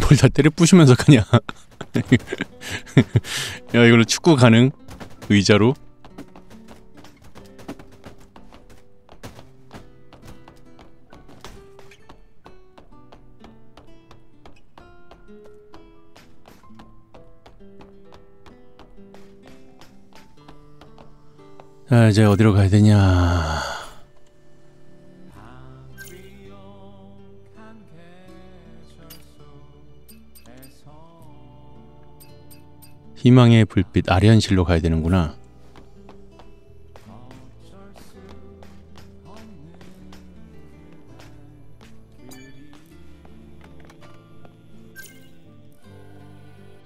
뭘 다 때려 부시면서 가냐. 야, 이걸로 축구 가능? 의자로? 자, 이제 어디로 가야 되냐. 희망의 불빛, 아련실로 가야 되는구나.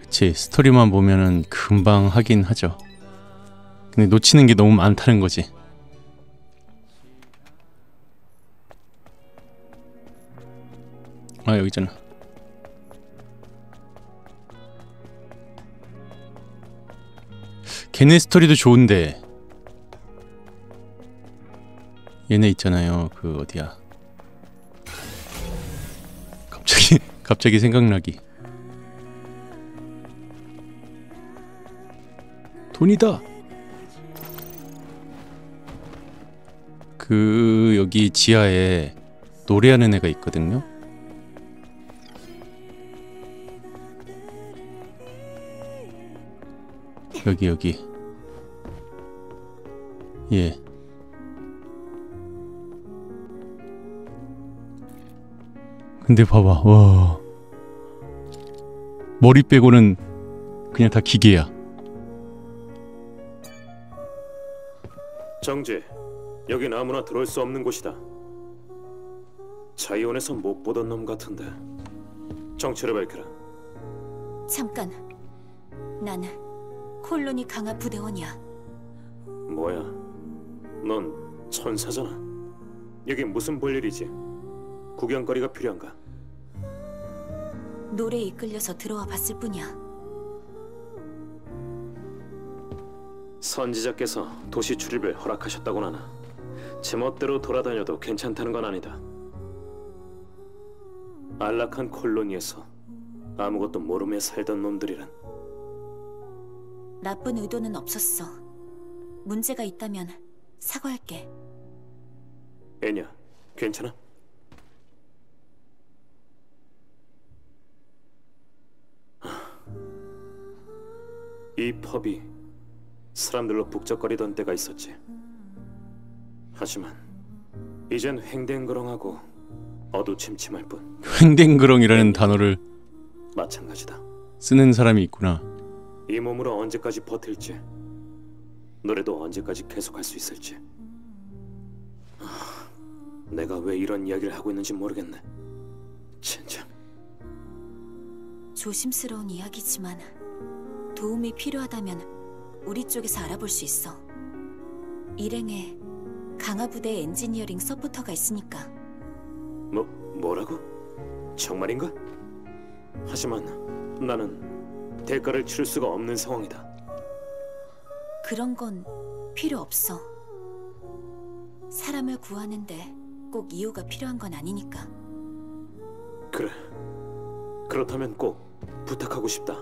그치, 스토리만 보면은 금방 하긴 하죠. 근데 놓치는 게 너무 많다는 거지. 아, 여기 있잖아. 걔네 스토리도 좋은데 얘네 있잖아요, 그 어디야, 갑자기 생각나기. 돈이다. 그 여기 지하에 노래하는 애가 있거든요. 여기 예. 근데 봐봐, 와, 머리 빼고는 그냥 다 기계야. 정지. 여긴 아무나 들어올 수 없는 곳이다. 자이온에서 못 보던 놈 같은데. 정체를 밝혀라. 잠깐, 나는 콜로니 강화 부대원이야. 뭐야, 넌 천사잖아. 여기 무슨 볼일이지? 구경거리가 필요한가? 노래에 이끌려서 들어와 봤을 뿐이야. 선지자께서 도시 출입을 허락하셨다고는 하나 제 멋대로 돌아다녀도 괜찮다는 건 아니다. 안락한 콜로니에서 아무것도 모르며 살던 놈들이란. 나쁜 의도는 없었어. 문제가 있다면 사과할게. 애냐, 괜찮아? 이 펍이 사람들로 북적거리던 때가 있었지. 하지만 이젠 횡댕그렁하고 어두침침할 뿐. 횡댕그렁이라는 단어를 마찬가지다. 쓰는 사람이 있구나. 이 몸으로 언제까지 버틸지, 노래도 언제까지 계속할 수 있을지. 내가 왜 이런 이야기를 하고 있는지 모르겠네. 진짜 조심스러운 이야기지만 도움이 필요하다면 우리 쪽에서 알아볼 수 있어. 일행에 강화부대 엔지니어링 서포터가 있으니까. 뭐라고? 정말인가? 하지만 나는 대가를 치를 수가 없는 상황이다. 그런 건 필요 없어. 사람을 구하는데 꼭 이유가 필요한 건 아니니까. 그래, 그렇다면 꼭 부탁하고 싶다.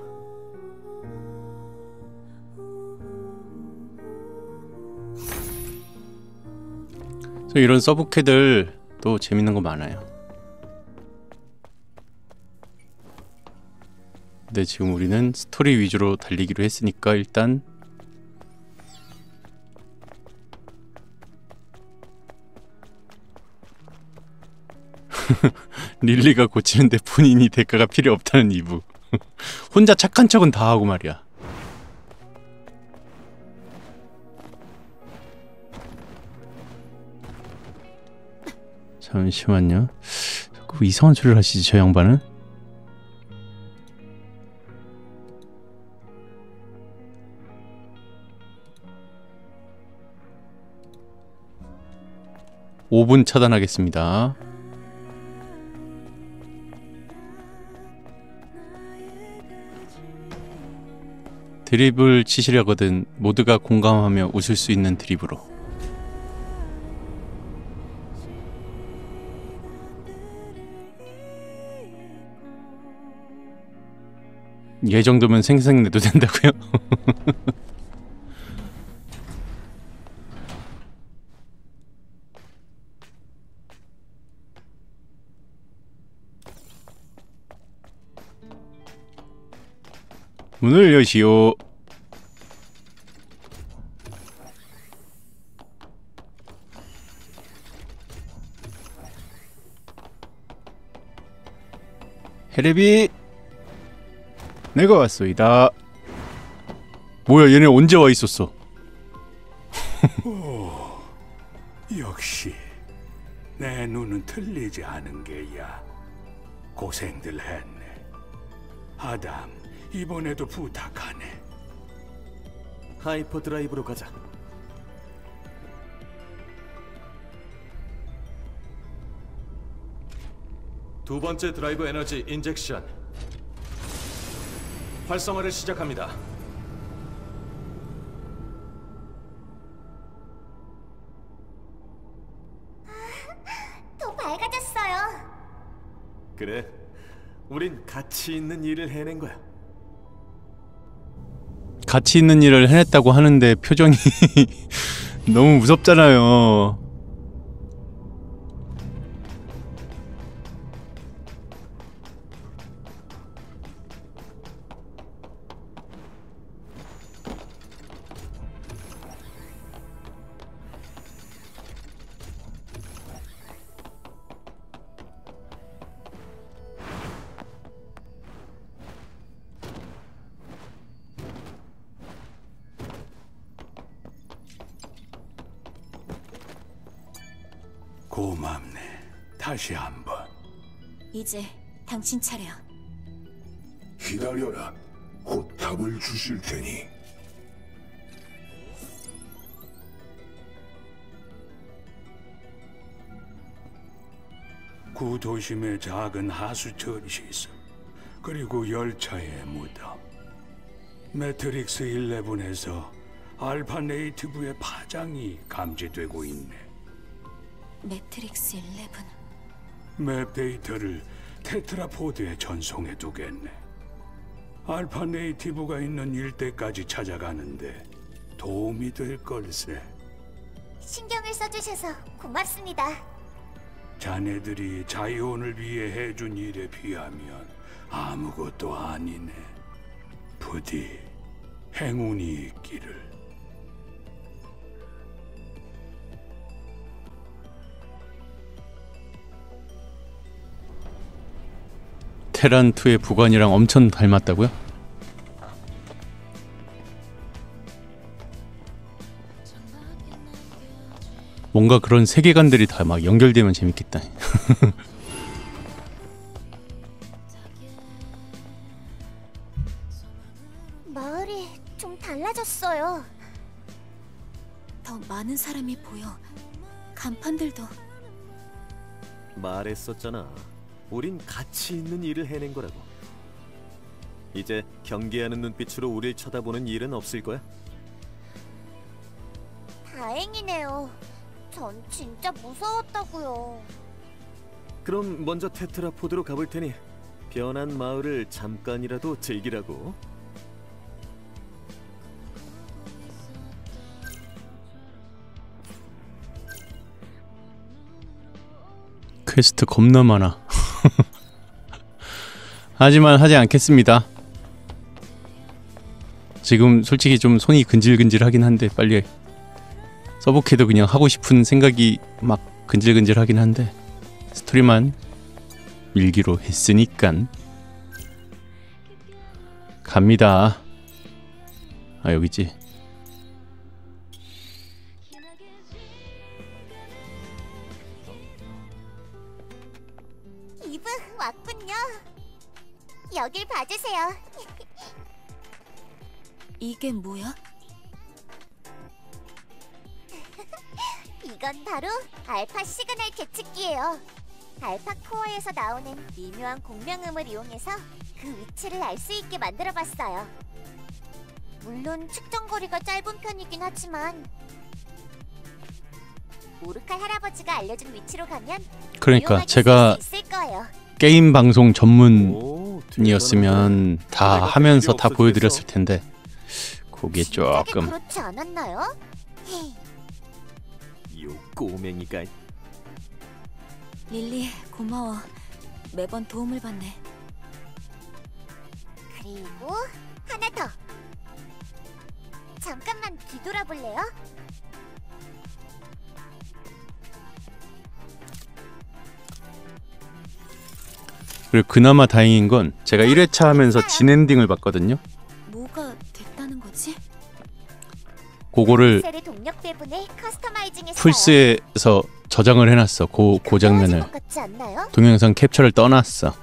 이런 서브캐들 또 재밌는 거 많아요. 근데 지금 우리는 스토리 위주로 달리기로 했으니까 일단 릴리가 고치는데 본인이 대가가 필요 없다는 이부. 혼자 착한 척은 다 하고 말이야. 잠시만요. 자꾸 이상한 소리를 하시지, 저 양반은? (5분) 차단하겠습니다. 드립을 치시려거든 모두가 공감하며 웃을 수 있는 드립으로. 얘 정도면 생생내도 된다고요? 문을 여시오. 헤레비, 내가 왔소이다. 뭐야, 얘네 언제 와 있었어? 오, 역시 내 눈은 틀리지 않은 게야. 고생들 했네. 아담, 이번에도 부탁하네. 하이퍼 드라이브로 가자. 두 번째 드라이브 에너지 인젝션 활성화를 시작합니다. 더 밝아졌어요. 그래, 우린 가치 있는 일을 해낸 거야. 같이 있는 일을 해냈다고 하는데 표정이 너무 무섭잖아요. 다시 한번. 이제 당신 차례야. 기다려라. 곧 답을 주실 테니. 구도심에 작은 하수처리시 있어. 그리고 열차의 무덤. 매트릭스 11에서 알파 네이티브의 파장이 감지되고 있네. 매트릭스 11. 맵 데이터를 테트라포드에 전송해 두겠네. 알파 네이티브가 있는 일대까지 찾아가는데 도움이 될 걸세. 신경을 써주셔서 고맙습니다. 자네들이 자이온을 위해 해준 일에 비하면 아무것도 아니네. 부디 행운이 있기를. 테란투의 부관이랑 엄청 닮았다고요? 뭔가 그런 세계관들이 다 막 연결되면 재밌겠다. 마을이 좀 달라졌어요. 더 많은 사람이 보여. 간판들도. 말했었잖아. 우린 가치 있는 일을 해낸 거라고. 이제 경계하는 눈빛으로 우릴 쳐다보는 일은 없을 거야? 다행이네요. 전 진짜 무서웠다고요. 그럼 먼저 테트라포드로 가볼 테니 변한 마을을 잠깐이라도 즐기라고. 퀘스트 겁나 많아. 하지만 하지 않겠습니다. 지금 솔직히 좀 손이 근질근질하긴 한데 빨리 써보기도 그냥 하고 싶은 생각이 막 근질근질하긴 한데 스토리만 밀기로 했으니깐 갑니다. 아, 여기지. 왔군요. 여길 봐주세요. 이게 뭐야? 이건 바로 알파 시그널 계측기예요. 알파 코어에서 나오는 미묘한 공명음을 이용해서 그 위치를 알 수 있게 만들어봤어요. 물론 측정 거리가 짧은 편이긴 하지만 오르칼 할아버지가 알려준 위치로 가면 그러니까 제가 있을 거예요. 게임 방송 전문 이었으면 다 하면서 다 보여드렸을 텐데 그게 조금. 그렇지 않았나요? 요 꼬맹이가. 릴리 고마워. 매번 도움을 받네. 그리고 하나 더. 잠깐만 뒤돌아볼래요? 그리고 그나마 다행인 건 제가 1회차 하면서 진엔딩을 봤거든요. 뭐가 됐다는 거지? 그거를 플스에서 저장을 해놨어. 그 장면을 동영상 캡처를 떠났어.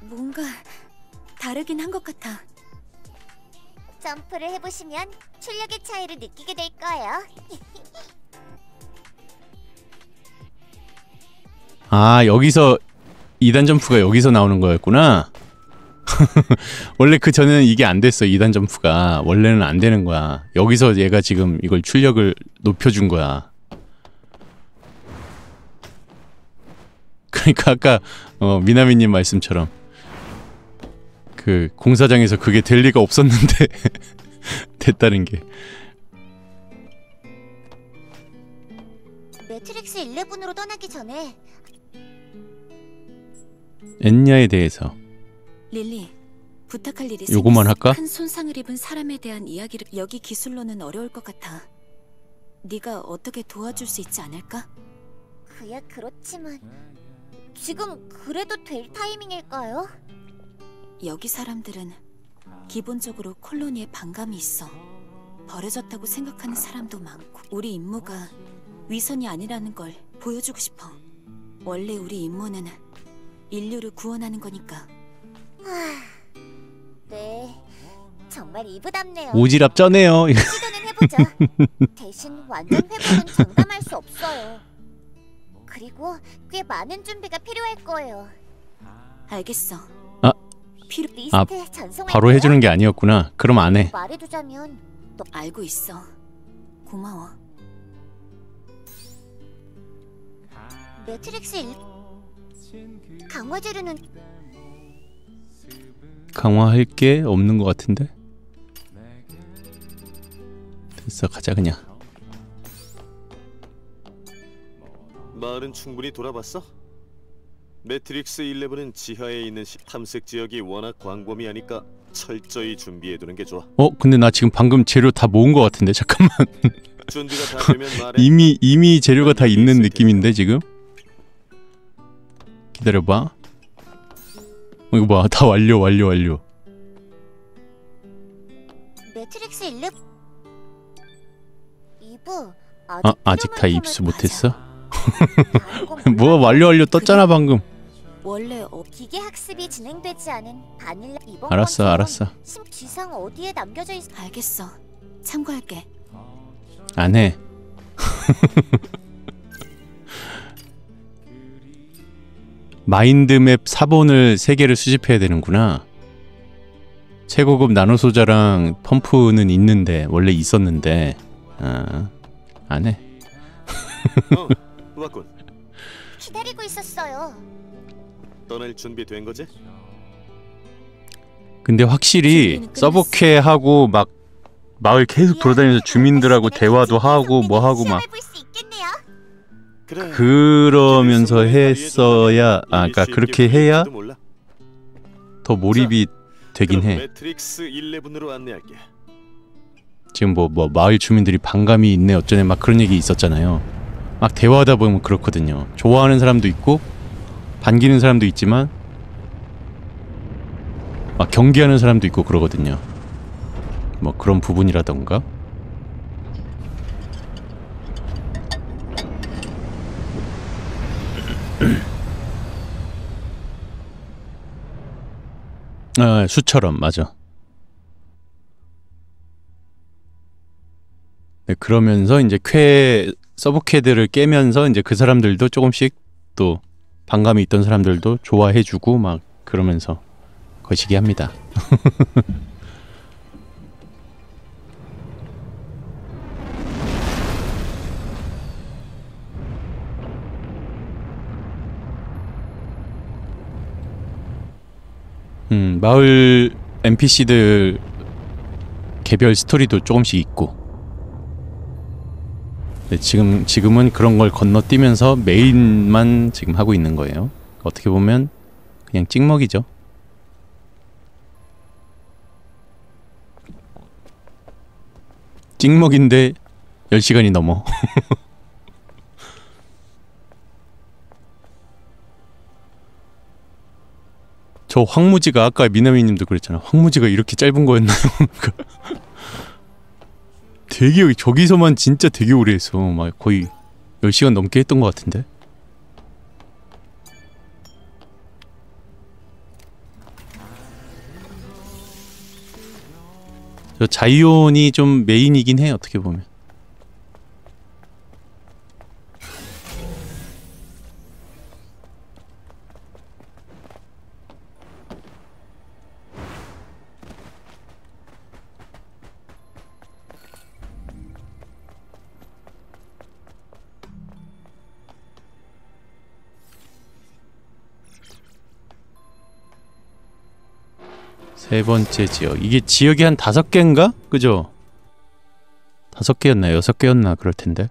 뭔가 다르긴 한 것 같아. 점프를 해보시면 출력의 차이를 느끼게 될 거예요. 아, 여기서 2단 점프가 여기서 나오는 거였구나. 원래 그 전에는 이게 안 됐어. 2단 점프가 원래는 안 되는 거야. 여기서 얘가 지금 이걸 출력을 높여준 거야. 그러니까 아까 미나미님 말씀처럼 그 공사장에서 그게 될 리가 없었는데 됐다는 게. 매트릭스 11으로 떠나기 전에 엔야에 대해서 릴리 부탁할 일이 있어. 요거만 할까? 큰 손상을 입은 사람에 대한 이야기를 여기 기술로는 어려울 것 같아. 네가 어떻게 도와줄 수 있지 않을까? 그야 그렇지만 지금 그래도 될 타이밍일까요? 여기 사람들은 기본적으로 콜로니에 반감이 있어. 버려졌다고 생각하는 사람도 많고. 우리 임무가 위선이 아니라는 걸 보여주고 싶어. 원래 우리 임무는 인류를 구원하는 거니까. 네, 정말 이부담네요. 오지랖 쩌네요. 시도는 해보자. 대신 완전 회복은 장담할 수 없어요. 그리고 꽤 많은 준비가 필요할 거예요. 알겠어. 아, 바로 해주는 게 아니었구나. 그럼 안 해. 말해두자면 너 알고 있어. 고마워. 매트릭스 강화 재료는 강화할 게 없는 것 같은데. 됐어, 가자 그냥. 마을은 충분히 돌아봤어? 매트릭스 11은 지하에 있는 탐색 지역이 워낙 광범위하니까 철저히 준비해두는 게 좋아. 근데 나 지금 방금 재료 다 모은 것 같은데 잠깐만. 준비가 다 되면 말해. 이미 재료가 다 있는 느낌인데 지금? 기다려봐. 이거 봐, 다 완료. 매트릭스 11 2부 아직 다 입수 못했어? 뭐가 완료 떴잖아 방금. 원래 기계 학습이 진행되지 않은 바닐라 이번. 알았어. 기상 어디에 남겨져 있어? 알겠어. 참고할게. 안 해. 마인드맵 4번을 3개를 수집해야 되는구나. 최고급 나노소자랑 펌프는 있는데, 원래 있었는데. 아, 안 해. 왔군. 기다리고 있었어요. 떠날 준비 된 거지? 근데 확실히 서브캐하고 막 마을 계속 돌아다니면서 주민들하고 대화도 하고 뭐 하고 막 그러면서 했어야, 그러니까 그렇게 해야 더 몰입이 되긴 해. 지금 뭐 마을 주민들이 반감이 있네 어쩌네 막 그런 얘기 있었잖아요. 막 대화하다 보면 그렇거든요. 좋아하는 사람도 있고 반기는 사람도 있지만 막 경계하는 사람도 있고 그러거든요. 뭐 그런 부분이라던가. 아, 수처럼 맞아. 네, 그러면서 이제 서브캐들을 깨면서 이제 그 사람들도 조금씩 또 반감이 있던 사람들도 좋아해주고 막 그러면서 거시기 합니다. 마을 NPC들 개별 스토리도 조금씩 있고. 네, 지금은 그런 걸 건너뛰면서 메인만 지금 하고 있는 거예요. 어떻게 보면 그냥 찍먹이죠. 찍먹인데 10시간이 넘어. 저 황무지가 아까 미나미님도 그랬잖아. 황무지가 이렇게 짧은 거였나요? 되게 저기서만 진짜 되게 오래 했어. 막 거의 10시간 넘게 했던 것 같은데. 저 자이온이 좀 메인이긴 해. 어떻게 보면. 세 번째 지역. 이게 지역이 한 5개인가? 그죠? 5개였나? 6개였나? 그럴 텐데.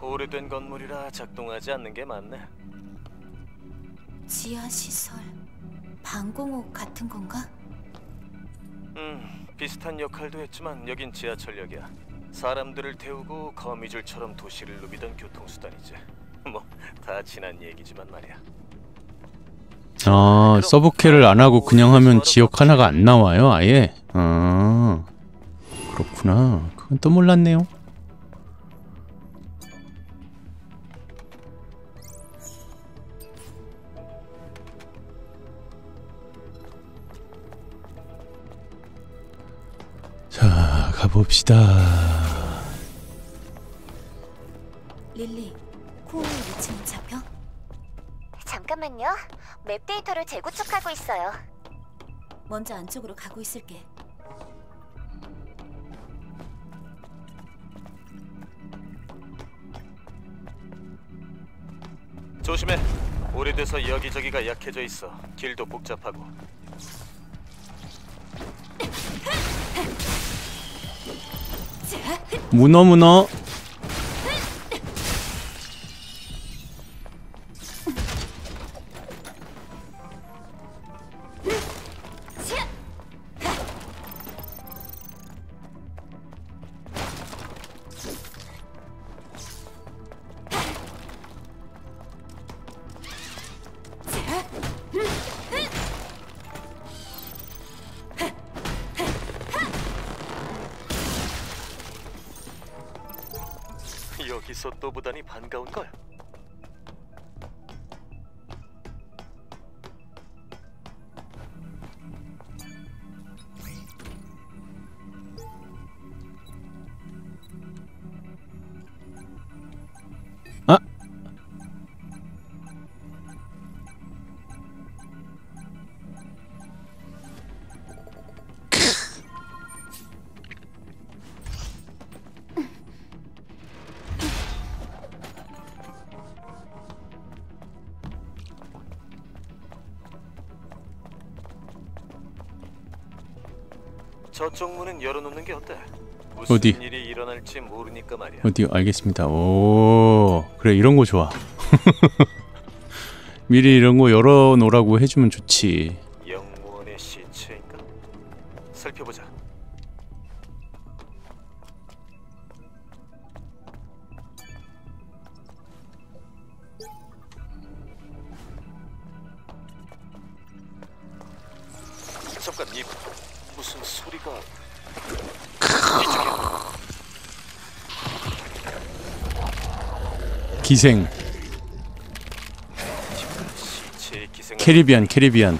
오래된 건물이라 작동하지 않는 게 많네. 지하 시설, 방공호 같은 건가? 비슷한 역할도 했지만 여긴 지하철역이야. 사람들을 태우고 거미줄처럼 도시를 누비던 교통수단이지. 뭐 다 지난 얘기지만 말이야. 아, 서브캐를 안 하고 그냥 하면 지역 하나가 안 나와요, 아예? 아, 그렇구나. 그건 또 몰랐네요. 자, 가봅시다. 릴리, 코어 위치는 잡혀? 잠깐만요. 맵 데이터를 재구축하고 있어요. 먼저 안쪽으로 가고 있을게. 조심해. 오래돼서 여기저기가 약해져 있어. 길도 복잡하고. 문어. 여기서 또 보다니 반가운걸. 아, 저쪽 문은 열어놓는 게 어때? 무슨 어디? 일이 일어날지 모르니까 말이야. 어디요? 알겠습니다. 오, 그래, 이런 거 좋아. 미리 이런 거 열어놓으라고 해주면 좋지. 영원의 시체인가? 살펴보자. 잠깐, 이 무슨 소리가... 기생. 캐리비안.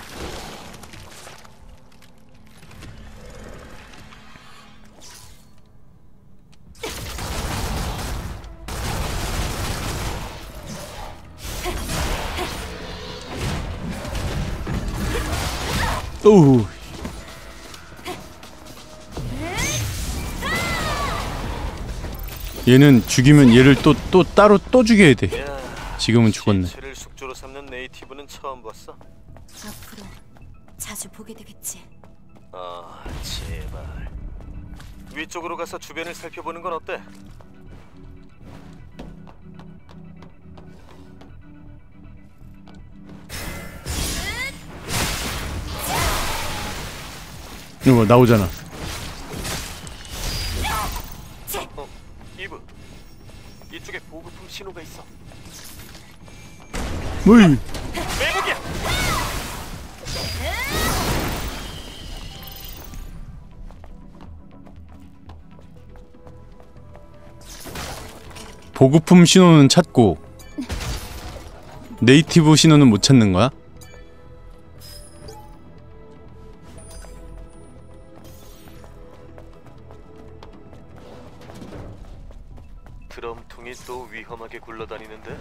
오우. 얘는 죽이면 얘를 또 따로 또 죽여야 돼. 지금은 죽었네. 지체를 숙주로 삼는 네이티브는 처음 봤어? 앞으로 자주 보게 되겠지. 아, 제발. 위쪽으로 가서 주변을 살펴보는 건 어때? 이거 나오잖아. 이브, 이쪽에 보급품 신호가 있어. 뭐이? 매복이야. 보급품 신호는 찾고 네이티브 신호는 못 찾는 거야? 드럼통이 또 위험하게 굴러다니는데?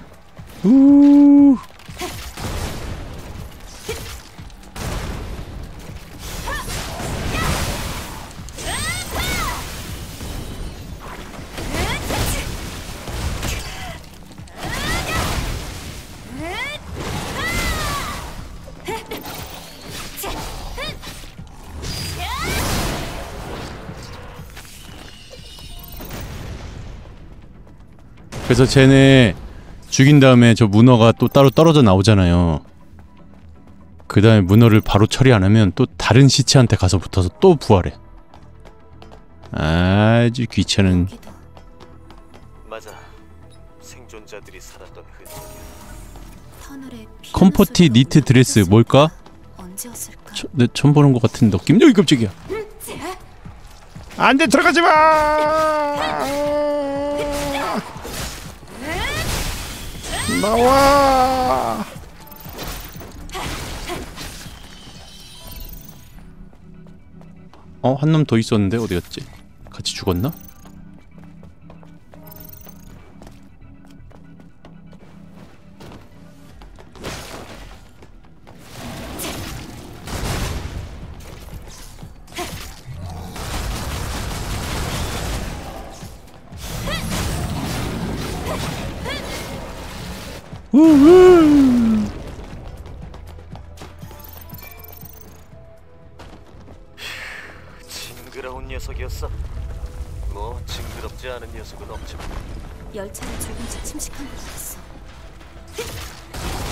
그래서 쟤네 죽인 다음에 저 문어가 또 따로 떨어져 나오잖아요. 그 다음에 문어를 바로 처리 안 하면 또 다른 시체한테 가서 붙어서 또 부활해. 아주 귀찮은. 맞아. 생존자들이 살았던 흔적. 컴포티 니트 드레스 뭘까? 내 처음 보는 것 같은 느낌. 여기 깜짝이야. 안돼, 들어가지 마. 나와. 어? 한 놈 더 있었는데 어디갔지? 같이 죽었나? 징그러운 녀석이었어. 뭐 징그럽지 않은 녀석은 없지만 열차는 조금씩 침식한 것 같았어. 어,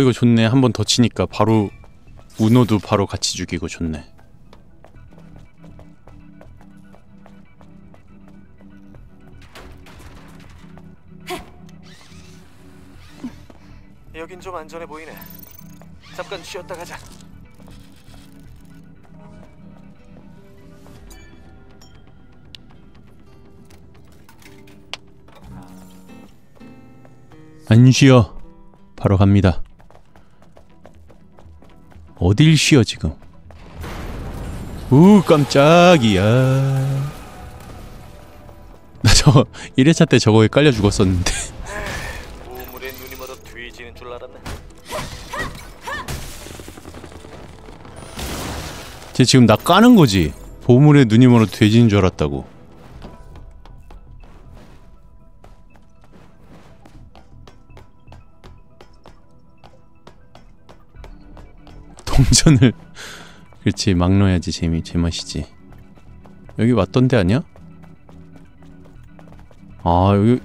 이거 좋네. 한 번 더 치니까 바로 우노도 바로 같이 죽이고 좋네. 여긴 좀 안전해 보이네. 잠깐 쉬었다 가자. 안 쉬어. 바로 갑니다. 어딜 쉬어 지금. 우 깜짝이야. 나 저거 1회차 때 저거에 깔려 죽었었는데. 쟤 지금 나 까는 거지. 보물에 눈이 멀어 돼지인 줄 알았다고. 동전을 그렇지 막 넣어야지. 재미 제맛이지. 여기 왔던 데 아니야? 아 여기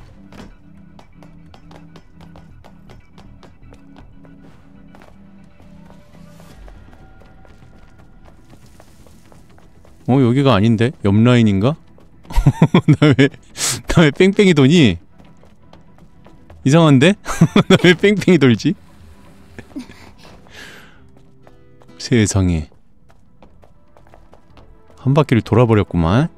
어? 여기가 아닌데? 옆라인인가? 나 왜 뺑뺑이 도니? 이상한데? 나 왜 뺑뺑이 돌지? 세상에 한 바퀴를 돌아버렸구만.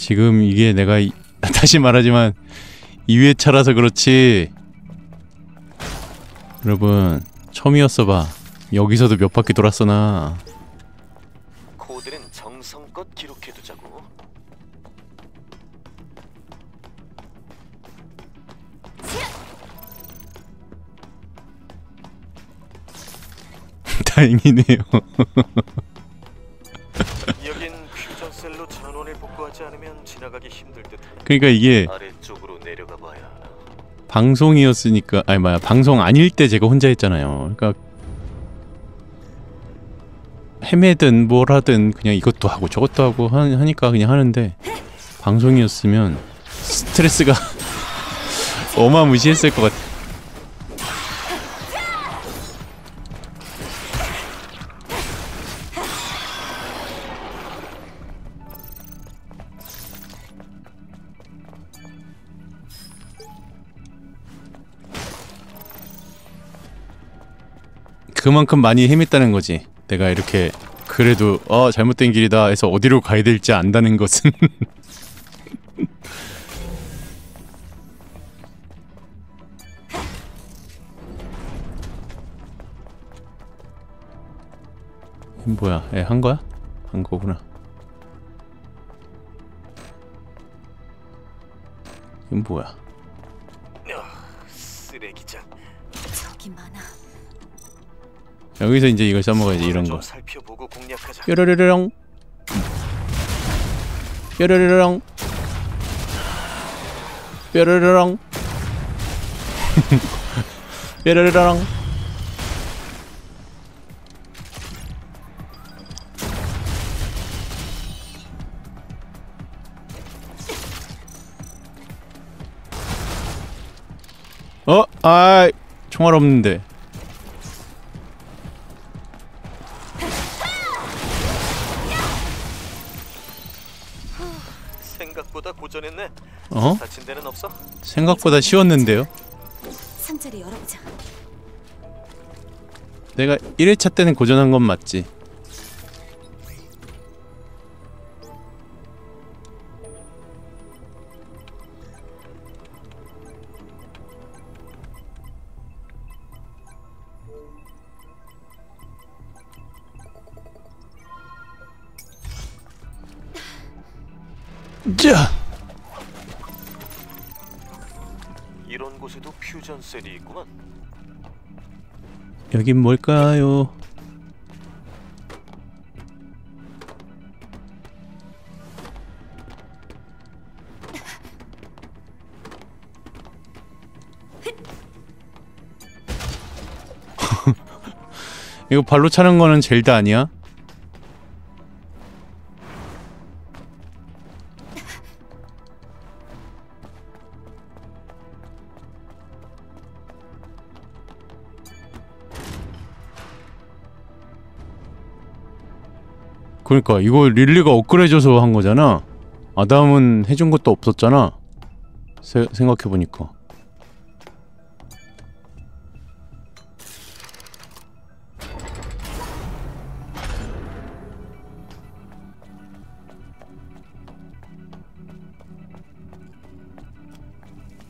지금 이게 내가 다시 말하지만 2회차라서 그렇지 여러분 처음이었어 봐. 여기서도 몇 바퀴 돌았어 나. 코드는 정성껏 기록해두자고. 다행이네요. 여긴 퓨전셀로 전원을 복구하지 않으면 지나가기 힘들 듯. 그러니까 이게 아래쪽으로 내려가 봐야. 방송이었으니까 아니 뭐야 방송 아닐 때 제가 혼자 했잖아요. 그러니까 헤매든 뭘 하든 그냥 이것도 하고 저것도 하고 하니까 그냥 하는데 방송이었으면 스트레스가 어마무시했을 것 같아. 그만큼 많이 헤맸다는 거지. 내가 이렇게 그래도 잘못된 길이다 해서 어디로 가야 될지 안다는 것은 뭐야? 에 한 거야? 한 거구나. 이건 뭐야? 쓰레기장. 저기 많아. 여기서 이제 이걸 써먹어야지. 이런거 뾰로로롱 뾰로로롱 뾰로로롱 뾰로로롱. 아이 총알 없는데. 생각보다 고전했네. 다친 데는 없어? 생각보다 쉬웠는데요. 상자를 열어보자. 내가 1회차 때는 고전한 건 맞지. 자. 이런 곳에도 퓨전 셀이 있구만. 여긴 뭘까요? 이거 발로 차는 거는 젤다 아니야? 그러니까 이거 릴리가 업그레이드해줘서 한 거잖아. 아담은 해준 것도 없었잖아. 생각해보니까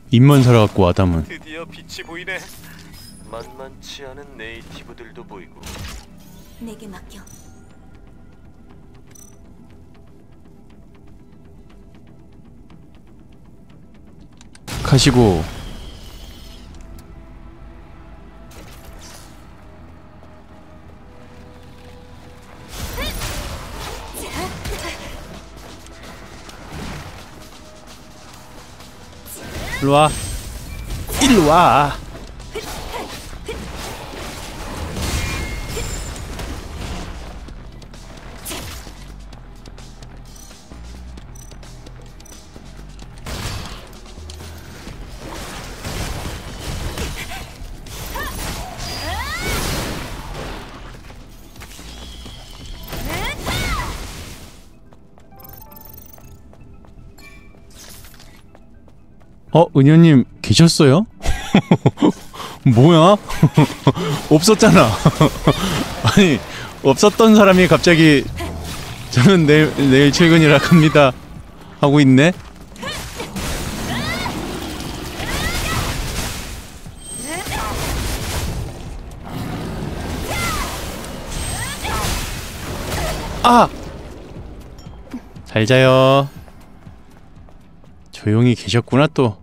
입만 살아갖고 아담은. 드디어 빛이 보이네. 만만치 않은 네이티브들도 보이고. 내게 맡겨. 가시고 일로와 일로와. 은현님 계셨어요? 뭐야? 없었잖아. 아니 없었던 사람이 갑자기 저는 내일 출근이라 갑니다 하고 있네. 아! 잘 자요. 조용히 계셨구나 또.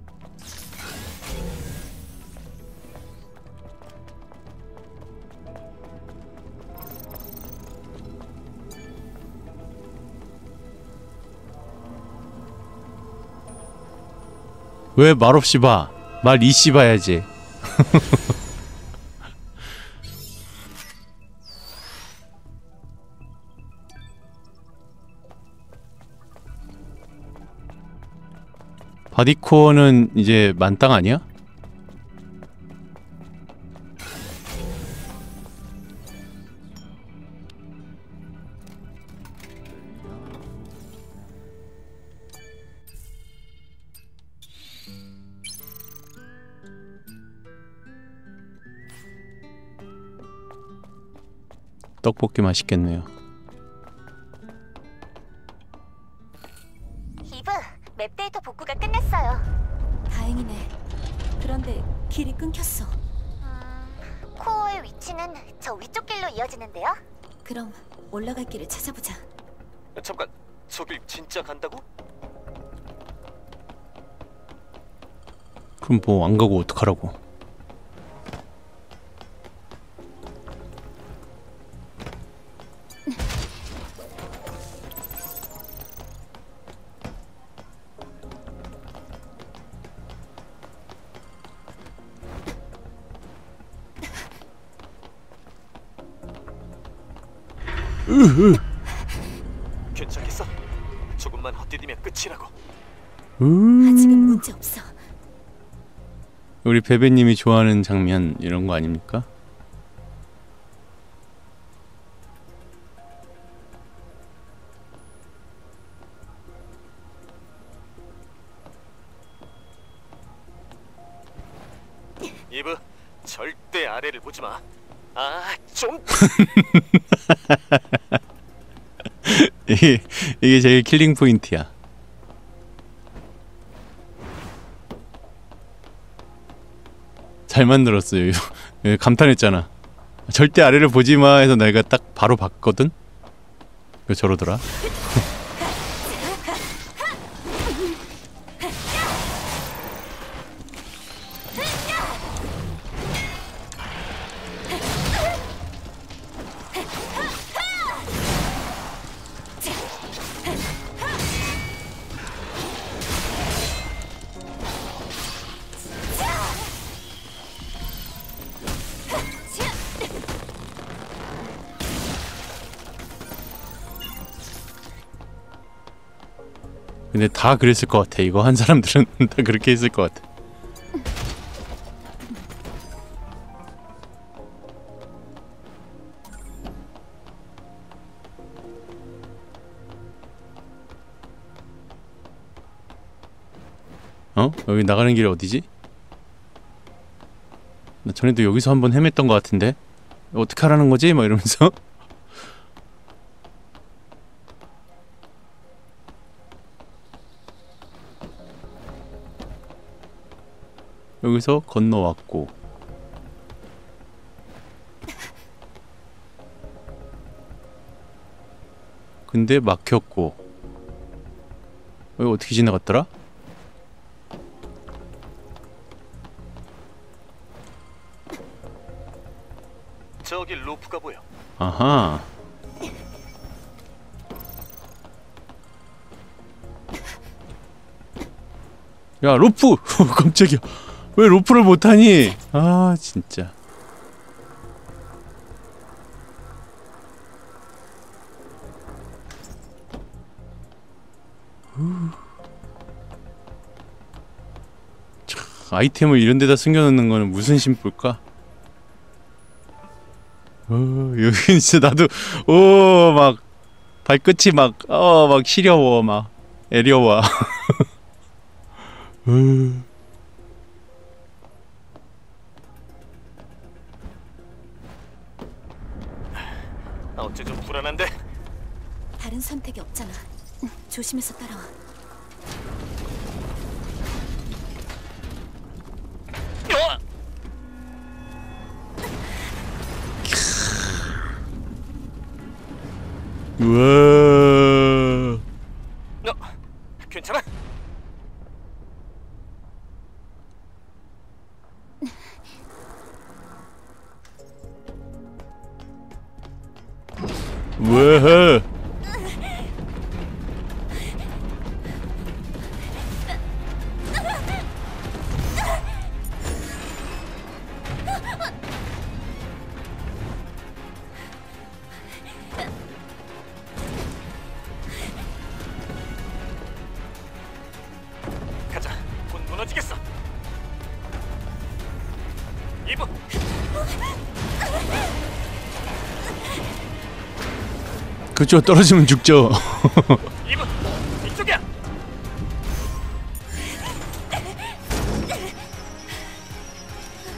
왜 말없이 봐? 말 이씨 봐야지. 바디코어는 이제 만땅 아니야? 떡볶이 맛있겠네요. 이브, 맵데이터 복구가 끝났어요. 다행이네. 그런데 길이 끊겼어. 코어의 위치는 저 위쪽 길로 이어지는데요? 그럼 올라갈 길을 찾아보자. 잠깐, 저 길 진짜 간다고? 그럼 뭐 안 가고 어떡하라고. 괜찮겠어? 조금만 헛디디면 끝이라고. 아직은 문제 없어. 우리 베베님이 좋아하는 장면 이런 거 아닙니까? 이브, 절대 아래를 보지 마. 아, 좀. 이게 제일 킬링 포인트야. 잘 만들었어요. 감탄했잖아. 절대 아래를 보지마 해서 내가 딱 바로 봤거든? 왜 저러더라? 근데 다 그랬을 것 같아. 이거 한 사람들은 다 그렇게 했을 것 같아. 어? 여기 나가는 길이 어디지? 나 전에도 여기서 한번 헤맸던 것 같은데? 어떻게 하라는 거지? 막 이러면서 여기서 건너왔고. 근데 막혔고. 여기 어떻게 지나갔더라? 저기 로프가 보여. 아하. 야, 로프! 깜짝이야. 왜 로프를 못하니? 아, 진짜. 참, 아이템을 이런 데다 숨겨놓는 거는 무슨 심플까? 여긴 진짜 나도, 오, 막, 발끝이 막, 막 시려워, 막, 애려워. 어째 좀 불안한데? 다른 선택이 없잖아. 조심해서 따라와. 우와. 너 괜찮아? 왜? 가자, 곧 무너지겠어. 이분. 그쪽 떨어지면 죽죠. 이분 이쪽이야.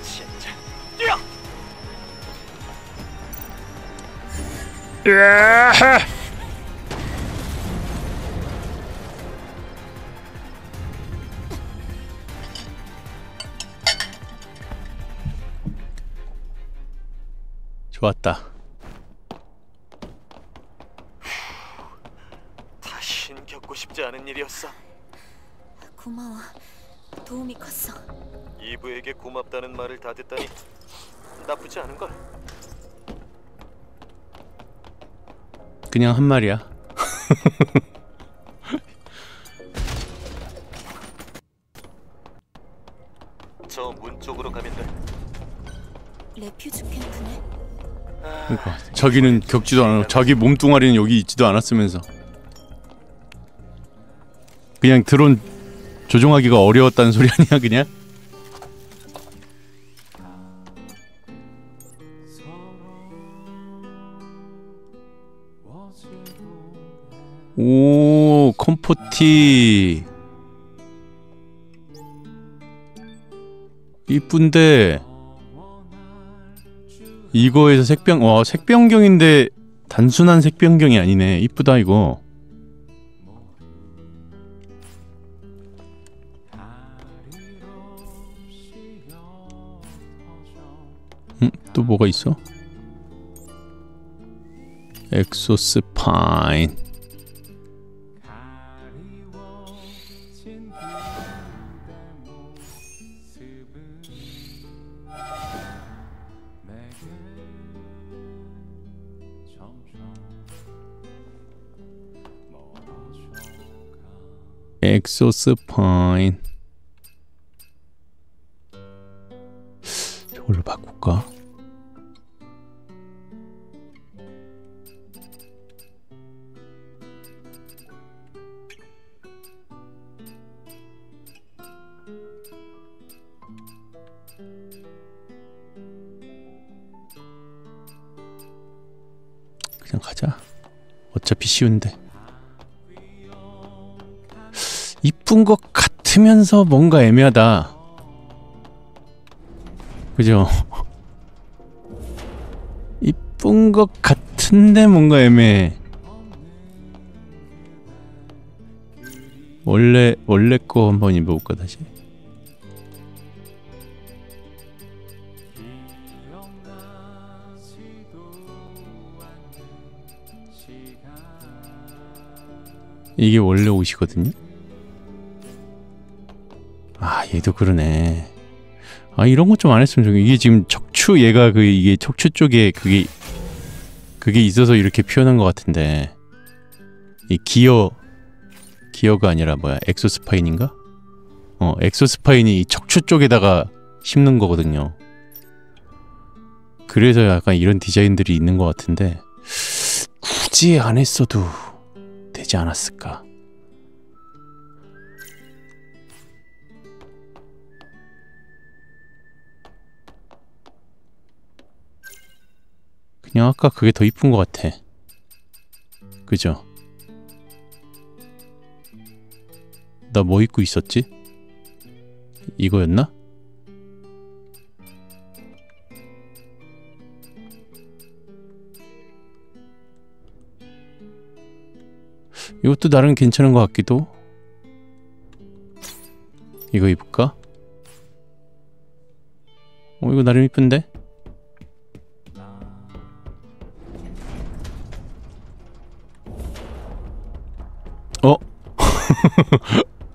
진짜 뛰어. 좋았다. 다신 겪고 싶지 않은 일이었어. 고마워. 도움이 컸어. 이브에게 고맙다는 말을 다 듣다니 나쁘지 않은 걸. 그냥 한 말이야. 저 문 쪽으로 가면 돼. 레퓨지 캠프네. 그러니까 자기는 겪지도 않아. 자기 몸뚱아리는 여기 있지도 않았으면서 그냥 드론 조종하기가 어려웠다는 소리 아니야 그냥? 오, 컴포티 이쁜데 이거에서 색변, 와 색변경인데 단순한 색변경이 아니네. 이쁘다 이거. 또 뭐가 있어? 엑소스파인. 엑소스파인 저걸로 바꿀까? 그냥 가자. 어차피 쉬운데. 이쁜 것 같으면서 뭔가 애매하다. 그죠? 이쁜 것 같은데 뭔가 애매해. 원래 거 한번 입어볼까 다시. 이게 원래 옷이거든요? 아, 얘도 그러네. 아, 이런 것 좀 안 했으면 좋겠네. 이게 지금 척추, 얘가 그, 이게 척추 쪽에 그게 있어서 이렇게 표현한 것 같은데. 이 기어가 아니라 뭐야, 엑소스파인인가? 엑소스파인이 이 척추 쪽에다가 심는 거거든요. 그래서 약간 이런 디자인들이 있는 것 같은데, 굳이 안 했어도 되지 않았을까. 그냥 아까 그게 더 이쁜 것 같아. 그죠? 나 뭐 입고 있었지? 이거였나? 이것도 나름 괜찮은 것 같기도? 이거 입을까? 이거 나름 이쁜데?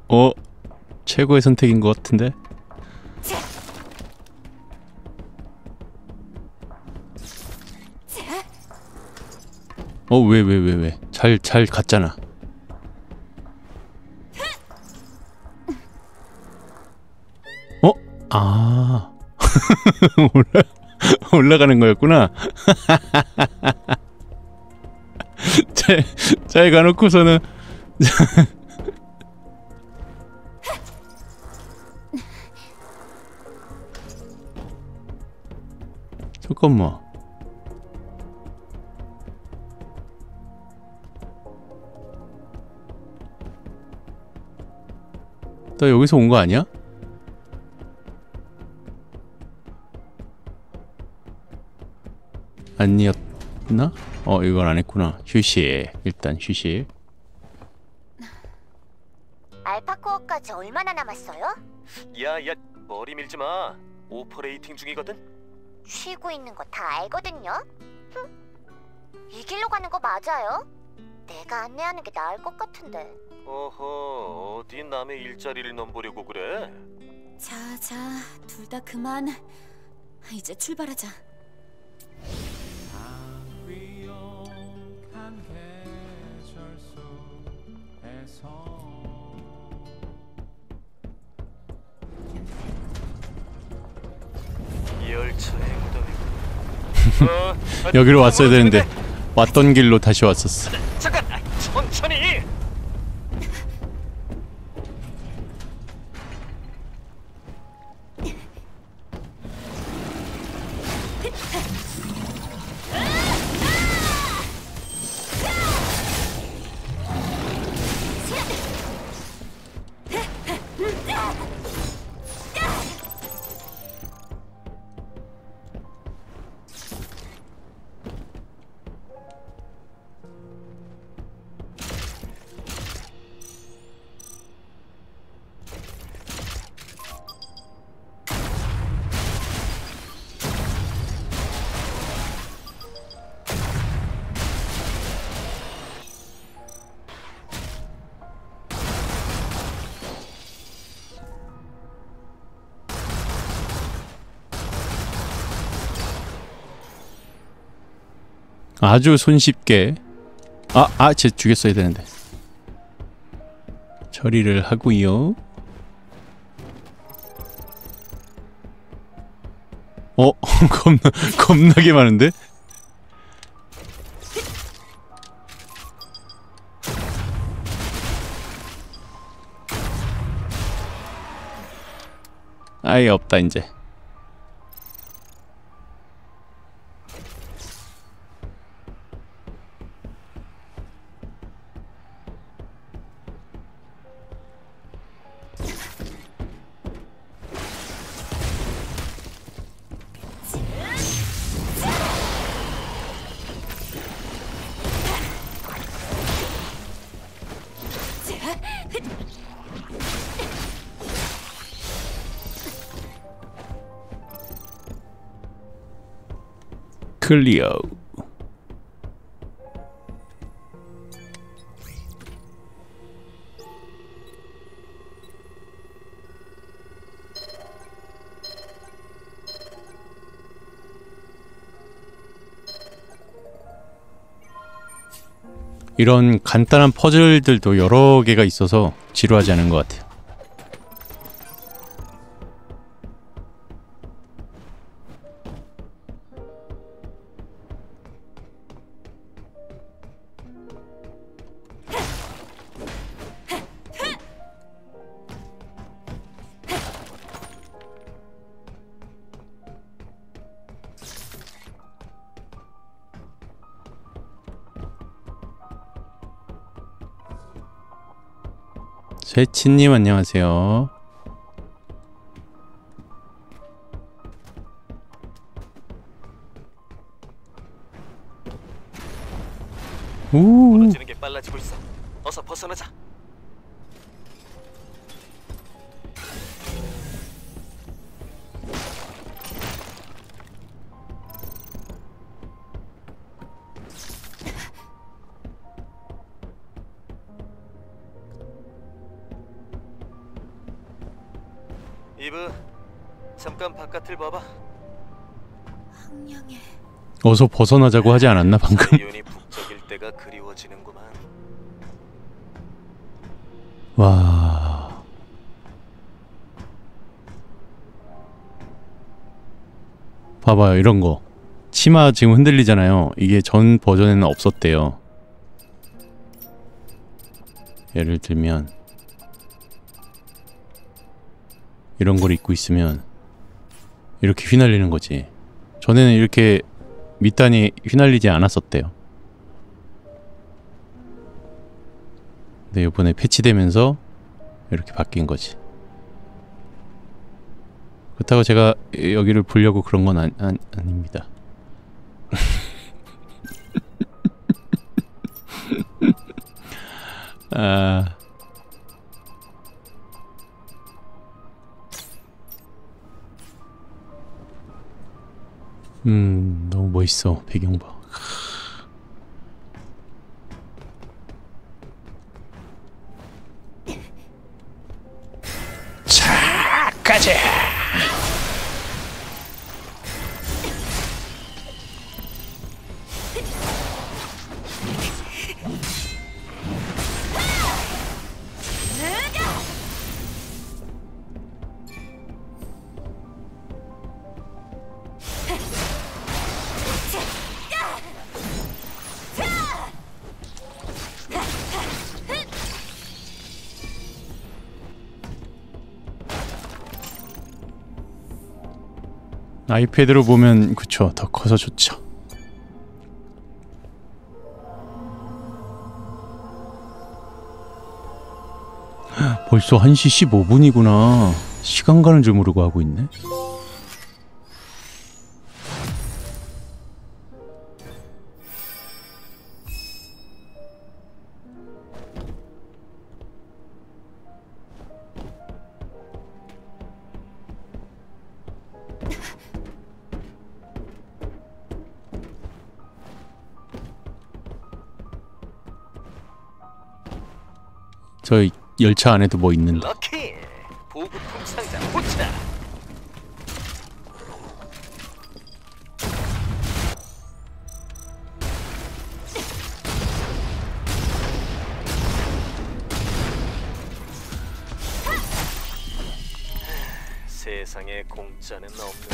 어? 최고의 선택인 것 같은데? 어? 왜? 잘 갔잖아. 어? 아... 올라가는 거였구나. 잘 가놓고서는 잠깐만. 나 여기서 온 거 아니야? 아니었나? 어, 이건 안 했구나. 휴식. 일단 휴식. 알파코어까지 얼마나 남았어요? 야야, 머리 밀지 마. 오퍼레이팅 중이거든. 쉬고 있는 거 다 알거든요. 이 길로 가는 거 맞아요? 내가 안내하는 게 나을 것 같은데. 어허, 어디 남의 일자리를 넘보려고 그래? 자자, 둘 다 그만. 이제 출발하자. 여기로 왔어야 되는데 왔던 길로 다시 왔었어. 잠깐, 천천히. 아주 손쉽게. 아, 쟤 죽였어야 되는데. 처리를 하고요. 어? 겁나게 많은데? 아예 없다 이제. 클리어. 이런 간단한 퍼즐들도 여러 개가 있어서 지루하지 않은 것 같아요. 배치님 안녕하세요. 무너지는 게 빨라지고 있어. 어서 벗어나자. 디브, 잠깐 바깥을 봐봐. 황량해. 어서 벗어나자고 하지 않았나 방금? 기온이 북적일 때가 그리워지는구만. 와. 봐봐요, 이런 거. 치마 지금 흔들리잖아요. 이게 전 버전에는 없었대요. 예를 들면 이런 걸 입고 있으면 이렇게 휘날리는 거지. 전에는 이렇게 밑단이 휘날리지 않았었대요. 근데 요번에 패치되면서 이렇게 바뀐 거지. 그렇다고 제가 여기를 보려고 그런 건 아닙니다. 아... 너무 멋있어, 배경 봐. 자, 가자. 아이패드로 보면 그쵸, 더 커서 좋죠. 벌써 1시 15분이구나. 시간 가는 줄 모르고 하고 있네. 저 열차 안에도 뭐 있는데. 럭키! 보급품 상자 포착! 세상에 공짜는 없는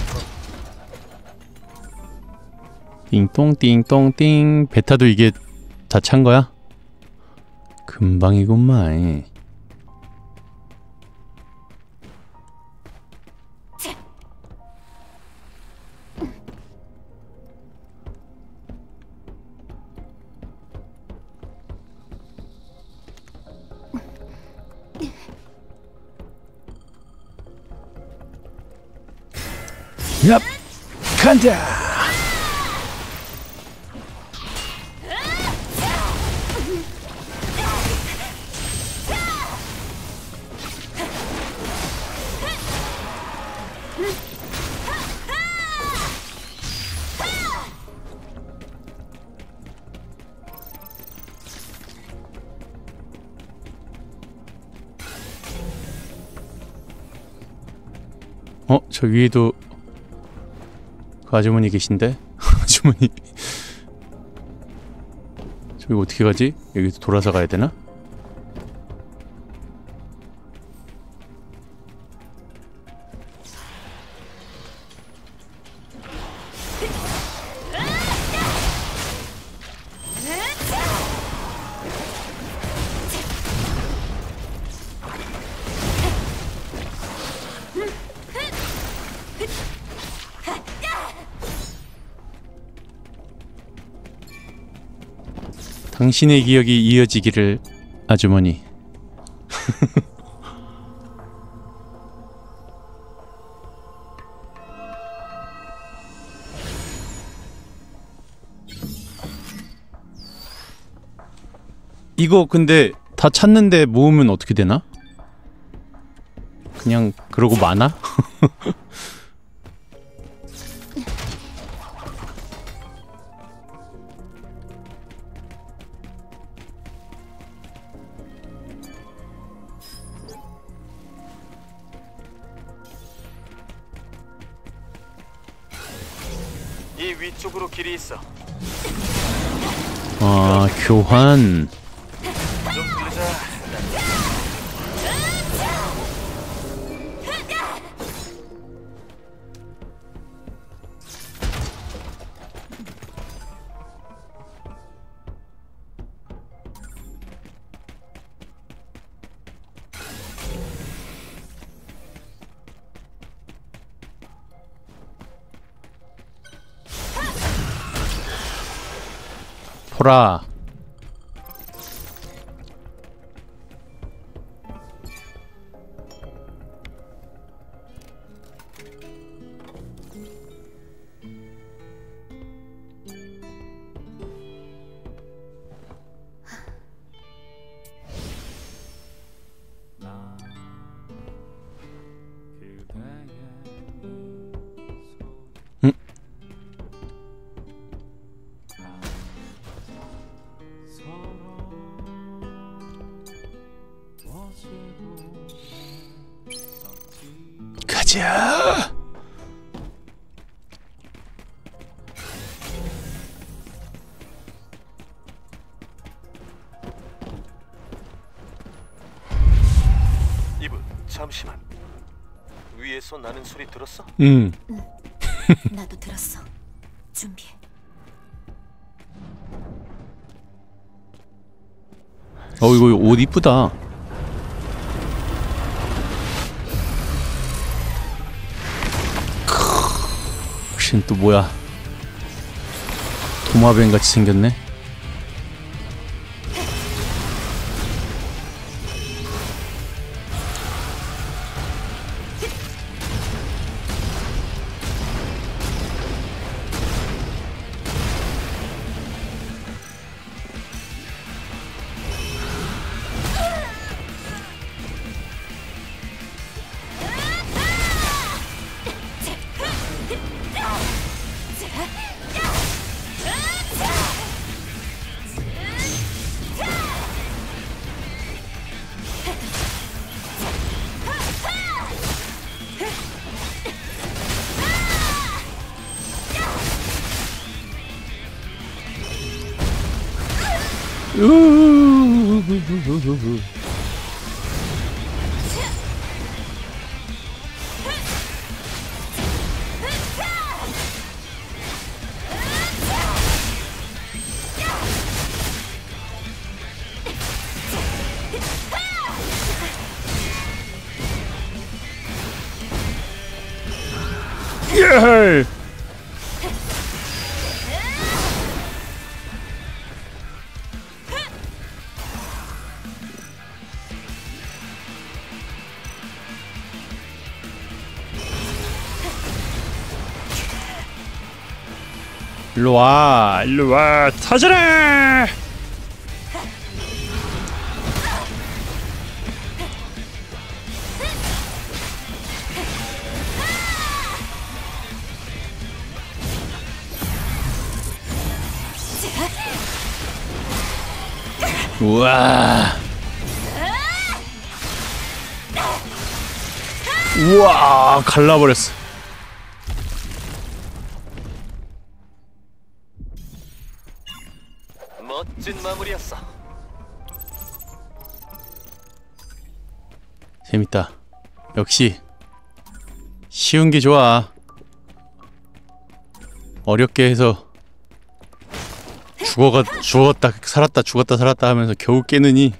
거. 띵똥 띵똥 띵. 베타도 이게 다 찬 거야? 금방이구만. 야, 간다. 저 위에도 그 아주머니 계신데? 아주머니 저기 어떻게 가지? 여기서 돌아서 가야 되나? 당신의 기억이 이어지기를, 아주머니. 이거 근데 다 찾는데 모으면 어떻게 되나? 그냥 그러고 마나? 이 위쪽으로 길이 있어. 아, 교환. 좀 부르자. 보라. 잠시만. 위에서 나는 소리 들었어? 응. 나도 들었어. 준비해. 어, 이거 옷 이쁘다. 신 또 뭐야? 도마뱀 같이 생겼네. 일로와, 일로와, 터져라! 우와! 우와, 갈라버렸어. 멋진 마무리였어. 재밌다. 역시 쉬운 게 좋아. 어렵게 해서 죽었다 살았다 죽었다 살았다 하면서 겨우 깨느니,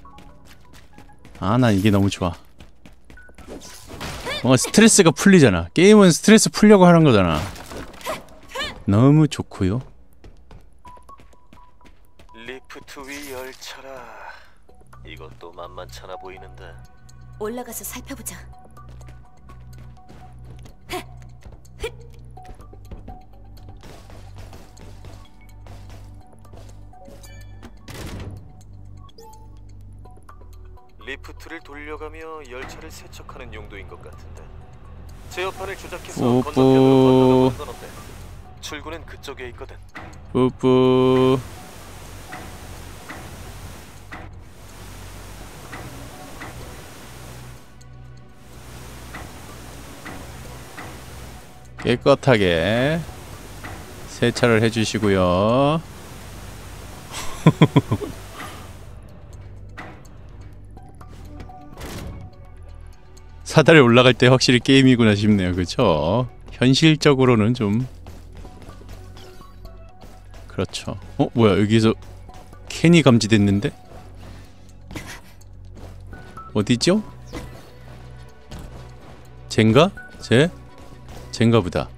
아, 난 이게 너무 좋아. 뭔가 스트레스가 풀리잖아. 게임은 스트레스 풀려고 하는 거잖아. 너무 좋고요. 리프트 위 열차라. 이것도 만만찮아 보이는데. 올라가서 살펴보자. 리프트를 돌려가며 열차를 세척하는 용도인 것 같은데. 제어판을 조작해서 건너편으로 건너던데. 출구는 그쪽에 있거든. 뿌뿌. 깨끗하게 세차를 해주시고요. 사다리 올라갈 때 확실히 게임이구나 싶네요. 그쵸? 현실적으로는 좀 그렇죠. 어? 뭐야, 여기서 캔이 감지됐는데? 어디죠? 젠가? 젠가 보다.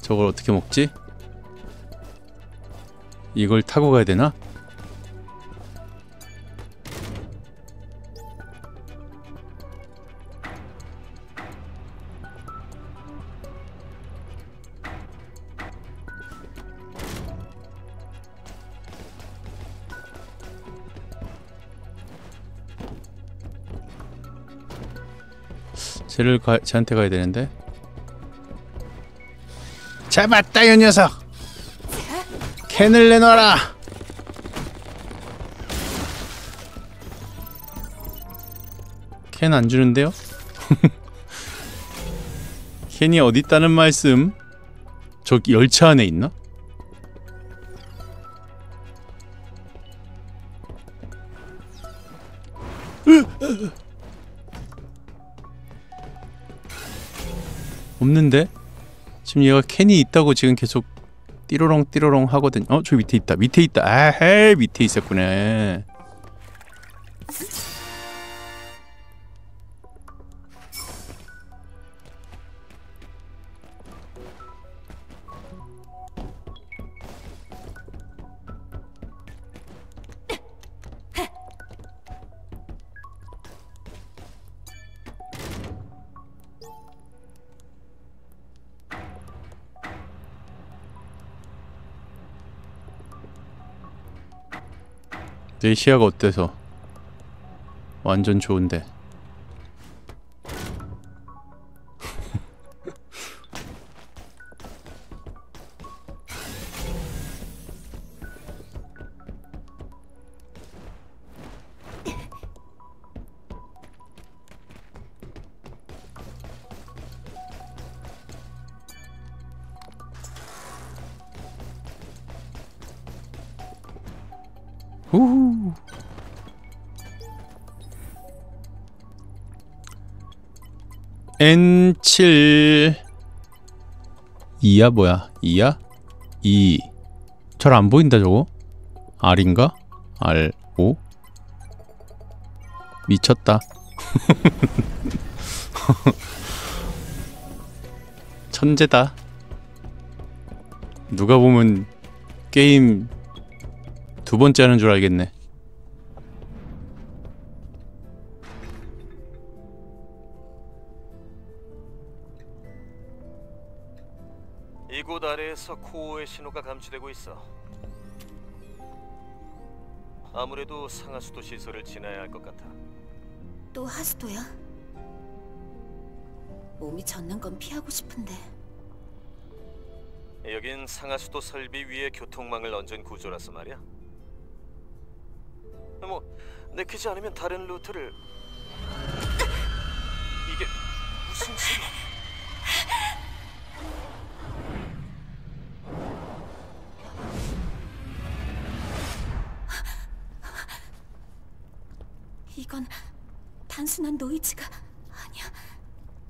저걸 어떻게 먹지? 이걸 타고 가야 되나? 쟤한테 가야 되는데. 잡았다, 이 녀석! 캔을 내놔라! 캔 안 주는데요? 캔이 어디 있다는 말씀? 저 열차 안에 있나? 없는데? 지금 얘가 캔이 있다고 지금 계속 띠로롱 띠로롱 하거든요. 어? 저 밑에 있다. 밑에 있다. 아, 헤이, 밑에 있었구나. 내 시야가 어때서? 완전 좋은데. N7 2야 뭐야? 2야? 2. 잘 안 보인다 저거? R인가? R5? 미쳤다. 천재다. 누가 보면 게임 두 번째 하는 줄 알겠네. 이곳 아래에서 코어의 신호가 감지되고 있어. 아무래도 상하수도 시설을 지나야 할 것 같아. 또 하수도야? 몸이 젖는 건 피하고 싶은데. 여긴 상하수도 설비 위에 교통망을 얹은 구조라서 말이야. 뭐 내키지 않으면 다른 루트를. 이게 무슨 소리야? 이건 단순한 노이즈가 아니야.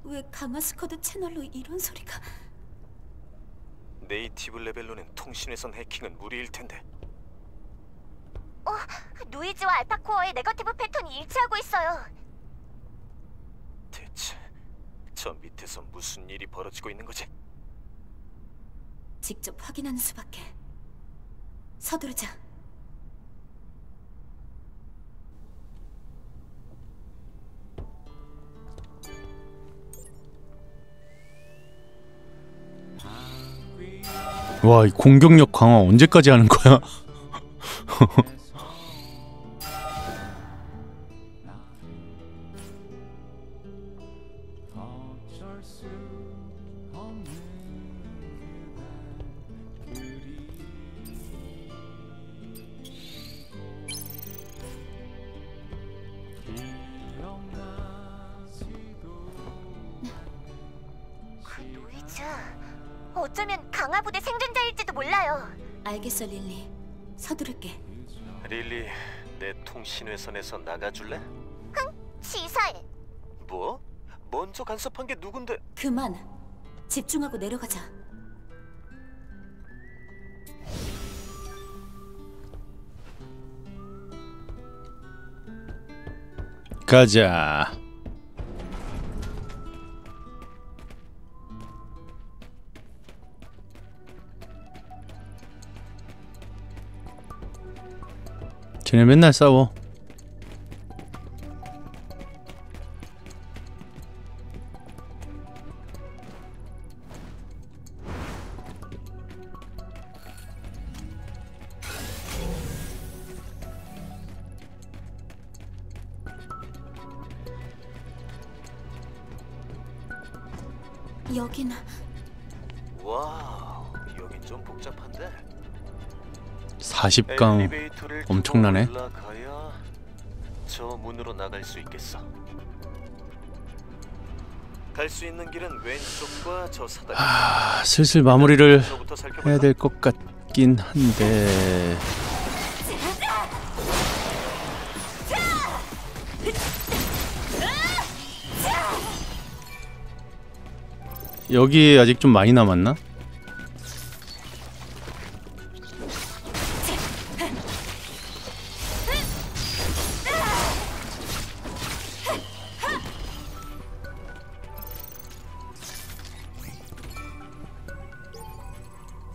왜 가마스쿼드 채널로 이런 소리가? 네이티브 레벨로는 통신회선 해킹은 무리일 텐데. 어, 노이즈와 알파코어의 네거티브 패턴이 일치하고 있어요. 대체 저 밑에서 무슨 일이 벌어지고 있는 거지? 직접 확인하는 수밖에. 서두르자. 와, 이 공격력 강화 언제까지 하는 거야? 방화부대 생존자일지도 몰라요. 알겠어, 릴리. 서두를게. 릴리, 내 통신회선에서 나가줄래? 흥, 치사해. 뭐? 먼저 간섭한 게 누군데? 그만. 집중하고 내려가자. 가자. 쟤네 맨날 싸워. 여기는 와우, 여긴 좀 복잡한데. 40강 엄청나네. 저 문으로 나갈 수 있겠어. 갈 수 있는 길은 왼쪽과 저 사다리. 아, 슬슬 마무리를 해야 될 것 같긴 한데. 여기 아직 좀 많이 남았나?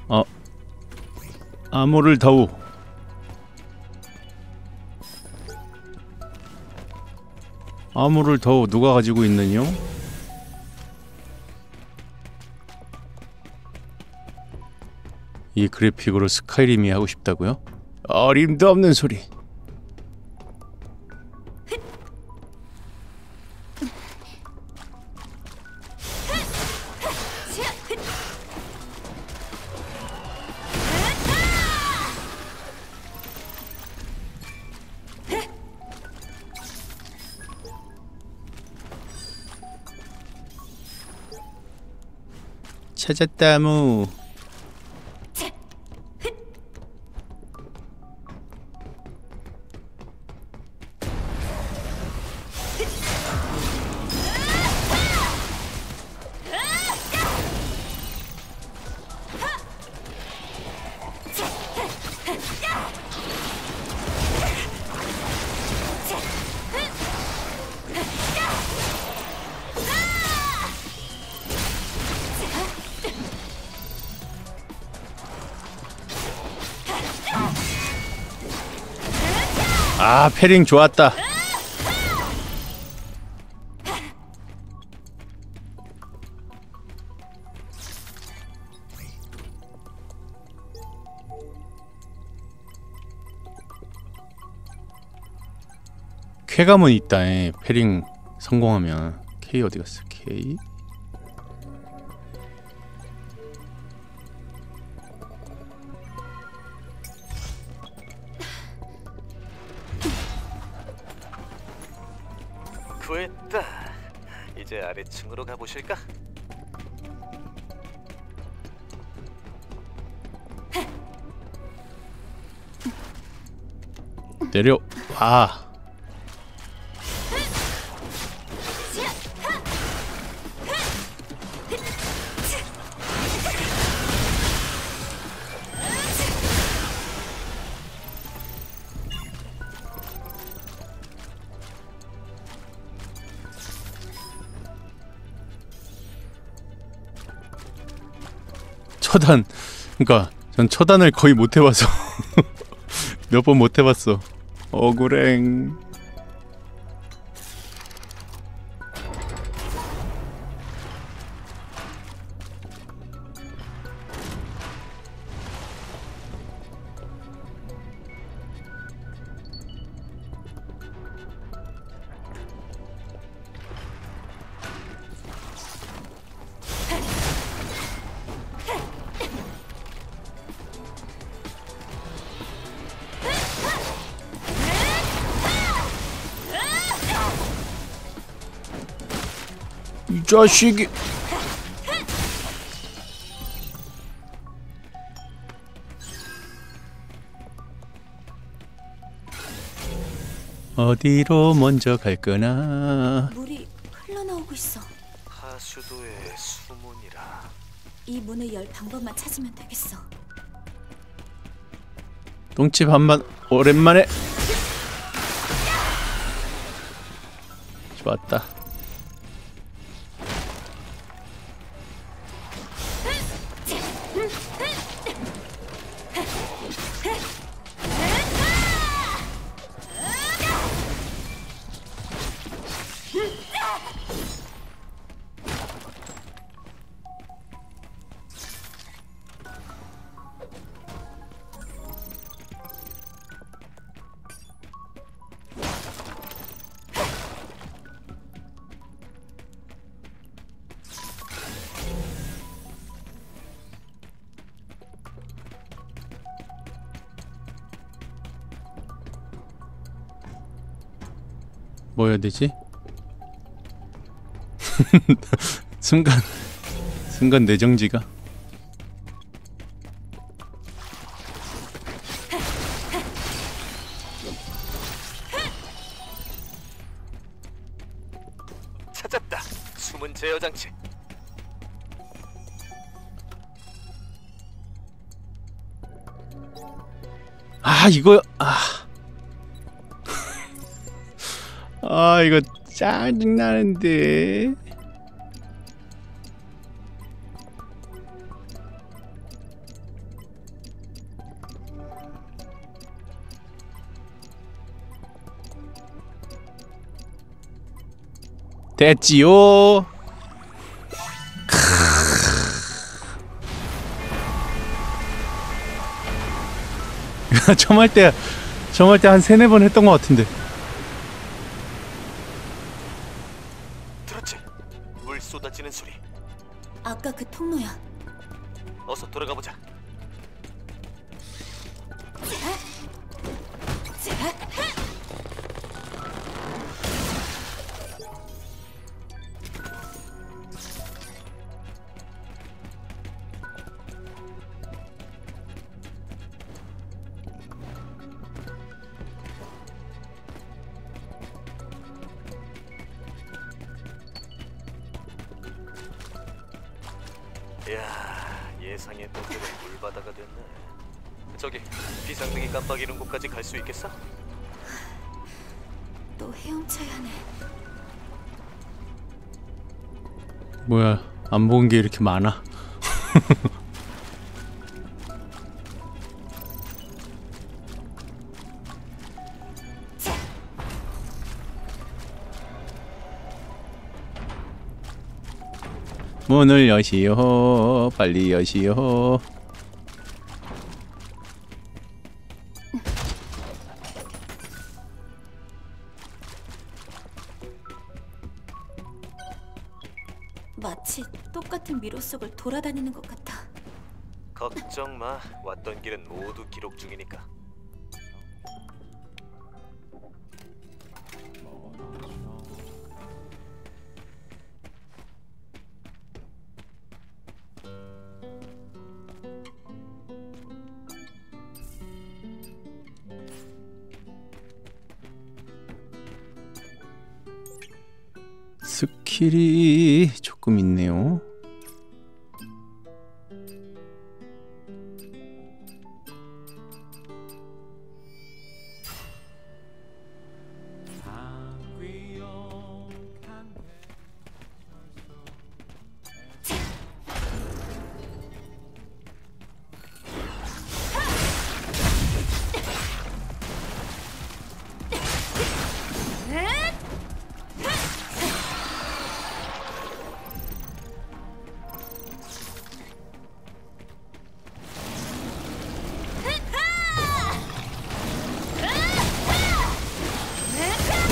어, 암호를 더우. 암호를 더우 누가 가지고 있느뇨? 이 그래픽으로 스카이림이 하고 싶다고요? 어림도 없는 소리. 찾았다무. 아, 패링 좋았다. 쾌감은 있다. 패링 성공하면. K 어디 갔어? K. 구했다. 이제 아래층으로 가보실까? 내려와. 초단, 그러니까 전 초단을 거의 못 해봐서 몇 번 못 해봤어. 억울행. 이 자식이. 어디로 먼저 갈 거나. 물이 흘러나오고 있어. 하수도의 수문이라. 이 문을 열 방법만 찾으면 되겠어. 똥집 한번 오랜만에. 좋았다. 뭐 해야 되지? 순간 내정지가. 찾았다. 숨은 제어 장치. 아, 이거 이거 짜증나는데. 됐지요. 점할 때 한 3-4번 했던 것 같은데. 쏟아지는 소리. 아까 그 통로야. 어서 돌아가 보자. 야, 예상했던 대로 물바다가 됐네. 저기 비상등이 깜빡이는 곳까지 갈 수 있겠어? 또 헤엄쳐야 하네. 뭐야, 안 본 게 이렇게 많아. 문을 여시오. 빨리 여시오. 마치 똑같은 미로 속을 돌아다니는 것 같아. 걱정 마. 왔던 길은 모두 기록 중이니까. 스킬이 조금 있네요.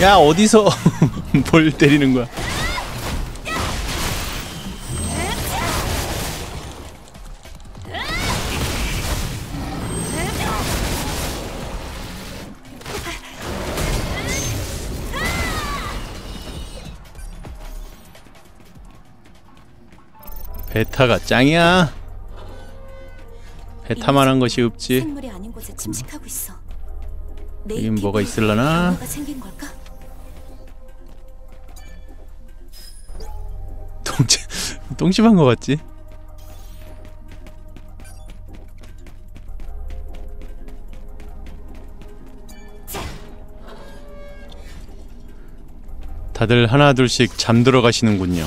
야, 어디서 뭘 때리는 거야? 베타가 짱이야. 베타만한 것이 없지. 생물이 아닌 곳에 침식하고 있어. 여긴 뭐가 있을라나? 똥집한 거 같지? 다들 하나둘씩 잠들어 가시는군요.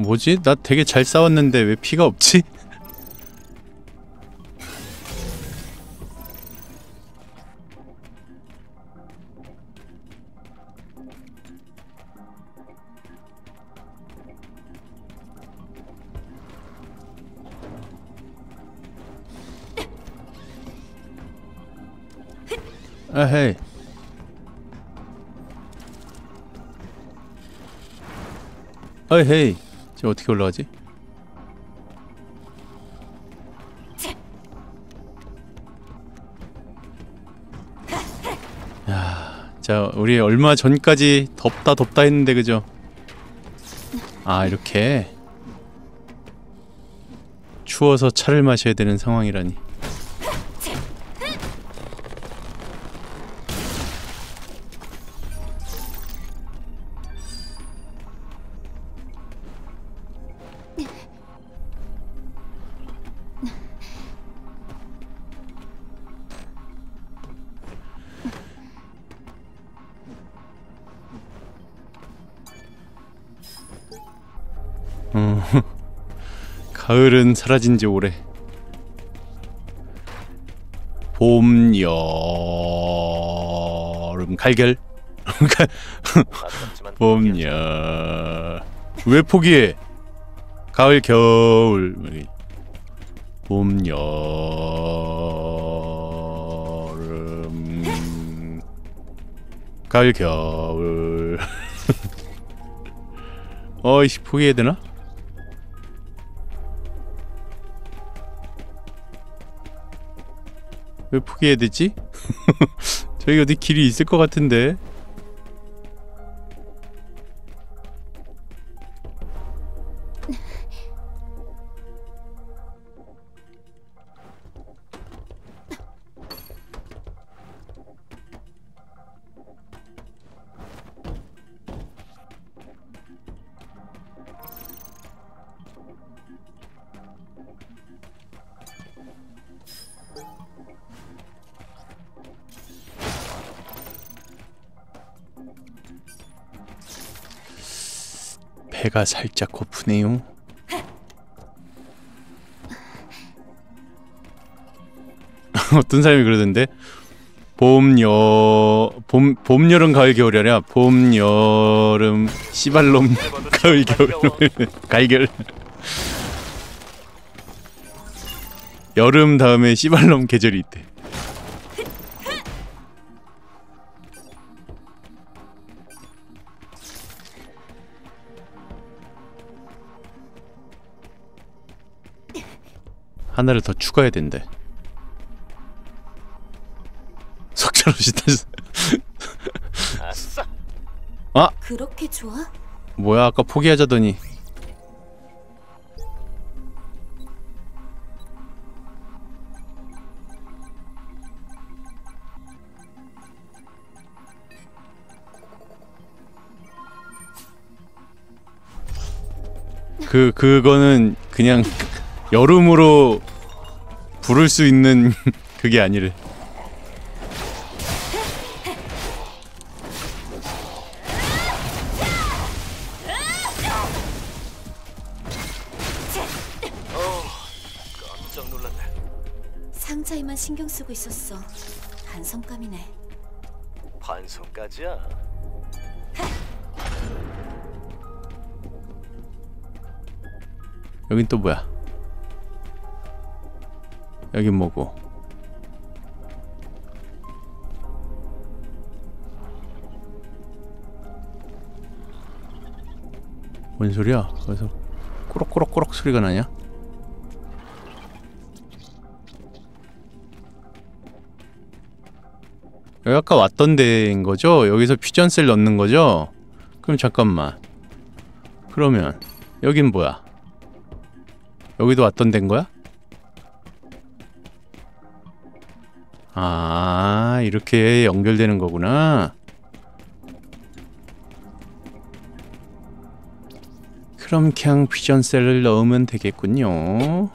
뭐지? 나 되게 잘 싸웠는데 왜 피가 없지? 아, 헤이. 아, 헤이. 지금 어떻게 올라가지? 야, 자, 우리 얼마 전까지 덥다 했는데 그죠? 아, 이렇게 추워서 차를 마셔야 되는 상황이라니. 가을은 사라진지 오래. 봄, 여름, 갈결. 봄, 여름. 왜 포기해? 가을, 겨울. 봄, 여름. 가을, 겨울. 어이씨, 포기해야 되나? 왜 포기해야 되지? 저기 어디 길이 있을 것 같은데. 배가 살짝 고프네요. 어떤 사람이 그러던데? 봄, 여름, 가을, 겨울이 아니라 봄, 여름, 씨발놈, 가을, 겨울, 갈결. 여름 다음에 씨발놈 계절이 있대. 하나를 더 추가해야 된대. 석철없이 다시. 아싸. 아. 그렇게 좋아? 뭐야, 아까 포기하자더니. 그거는 그냥. 여름으로 부를 수 있는 그게 아니래. 깜짝 놀랐네. 상자에만 신경 쓰고 있었어. 반성감이네. 반성까지야? 여긴 또 뭐야? 여긴 뭐고? 뭔 소리야? 거기서 꾸럭꾸럭꾸럭 소리가 나냐? 여기 아까 왔던 데인 거죠? 여기서 퓨전셀 넣는 거죠? 그럼 잠깐만, 그러면 여긴 뭐야? 여기도 왔던 데인 거야? 아, 이렇게 연결되는 거구나. 그럼 그냥 퓨전셀을 넣으면 되겠군요.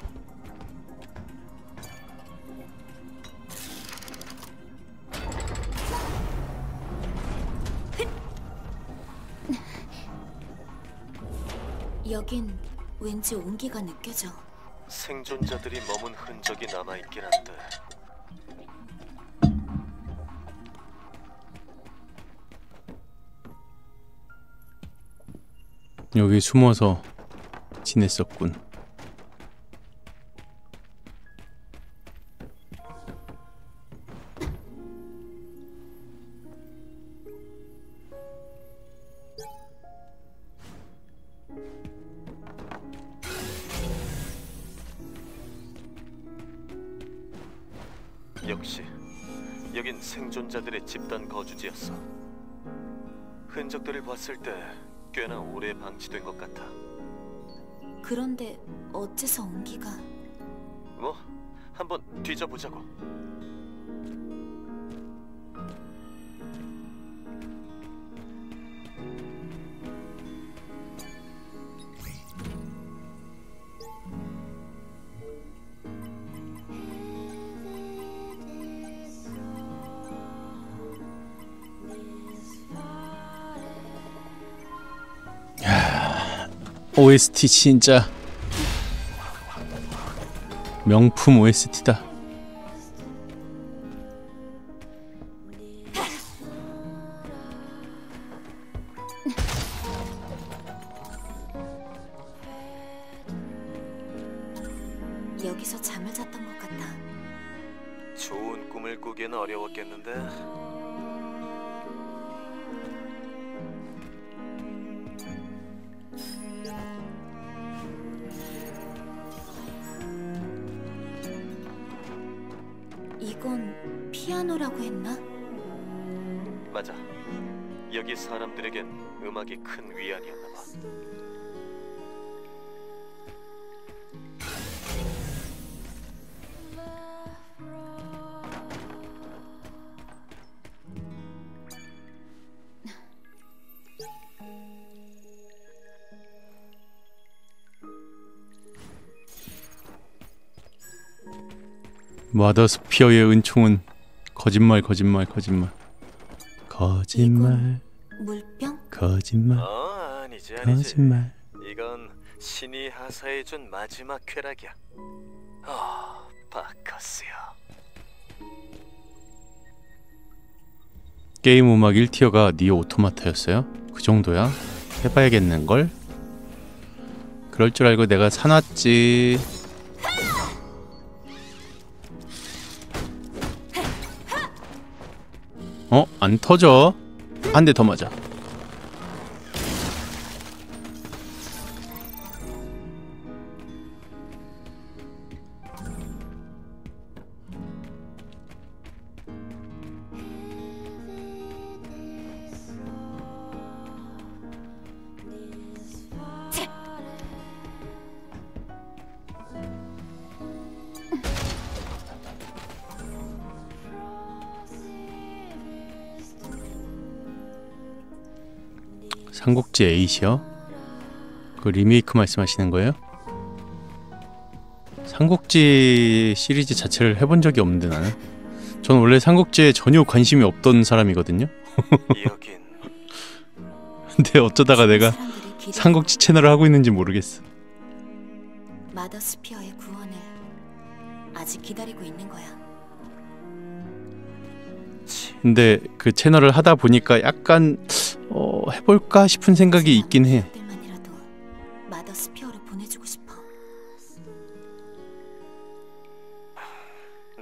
여긴 왠지 온기가 느껴져. 생존자들이 머문 흔적이 남아있긴 한데. 여기 숨어서 지냈었군. 역시 여긴 생존자들의 집단 거주지였어. 흔적들을 봤을 때 꽤나 오래 방치된 것 같아. 그런데 어째서 온기가? 뭐? 한번 뒤져보자고. OST 진짜 명품 OST다. 여기서 잠을 잤던 것 같다. 좋은 꿈을 꾸기에는 어려웠겠는데. 이건 피아노라고 했나? 맞아. 여기 사람들에겐 음악이 큰 위안이었나 봐. 마더스피어의 은총은 거짓말. 물병? 아니지. 거짓말. 이건 신이 하사해준 마지막 쾌락이야. 바카스야. 게임 음악 1티어가 니오 오토마타였어요? 그 정도야? 해봐야겠는걸? 그럴 줄 알고 내가 사놨지. 어? 안 터져? 한 대 더 맞아. 삼국지 8이요? 그 리메이크 말씀하시는 거예요? 삼국지 시리즈 자체를 해본 적이 없는데 나는. 전 원래 삼국지에 전혀 관심이 없던 사람이거든요? 근데 어쩌다가 내가 삼국지 채널을 하고 있는지 모르겠어. 마더스피어의 구원을 아직 기다리고 있는 거야. 근데 그 채널을 하다 보니까 약간 해볼까 싶은 생각이 있긴 해. 마더스피어를 보내주고 싶어.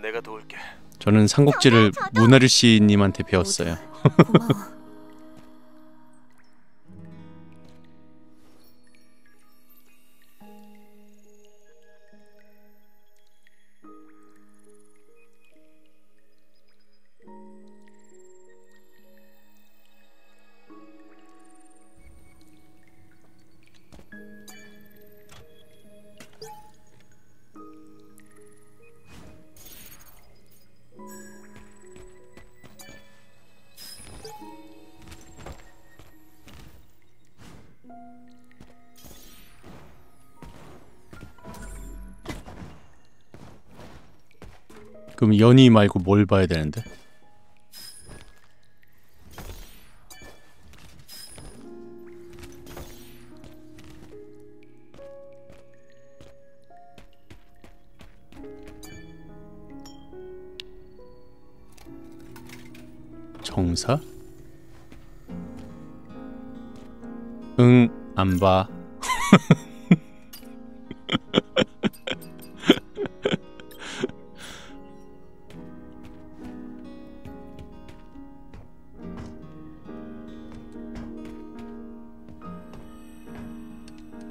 내가 도울게. 저는 삼국지를 문하루 씨님한테 배웠어요. 고마워. 그럼 연희 말고 뭘 봐야 되는데? 정사? 응, 안 봐.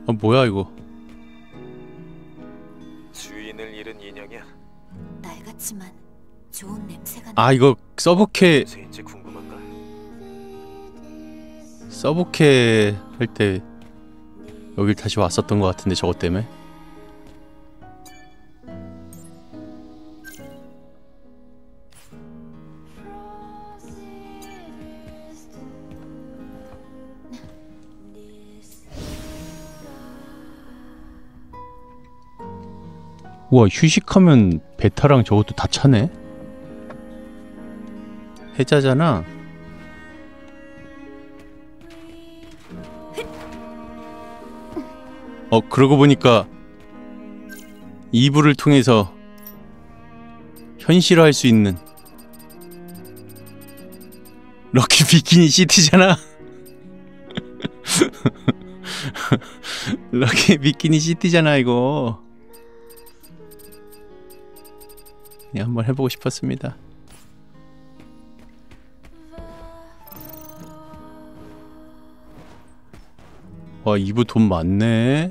아, 뭐야 이거? 주인을 잃은 인형이야. 낡았지만 좋은 냄새가. 아, 이거 서브캐. 서브캐 할 때 여길 다시 왔었던 것 같은데 저것 때문에. 우와, 휴식하면 베타랑 저것도 다 차네? 해자잖아. 어, 그러고 보니까 이불을 통해서 현실화할 수 있는 럭키 비키니 시티잖아. 럭키 비키니 시티잖아 이거. 네, 한번 해보고 싶었습니다. 와, 이부 돈 많네.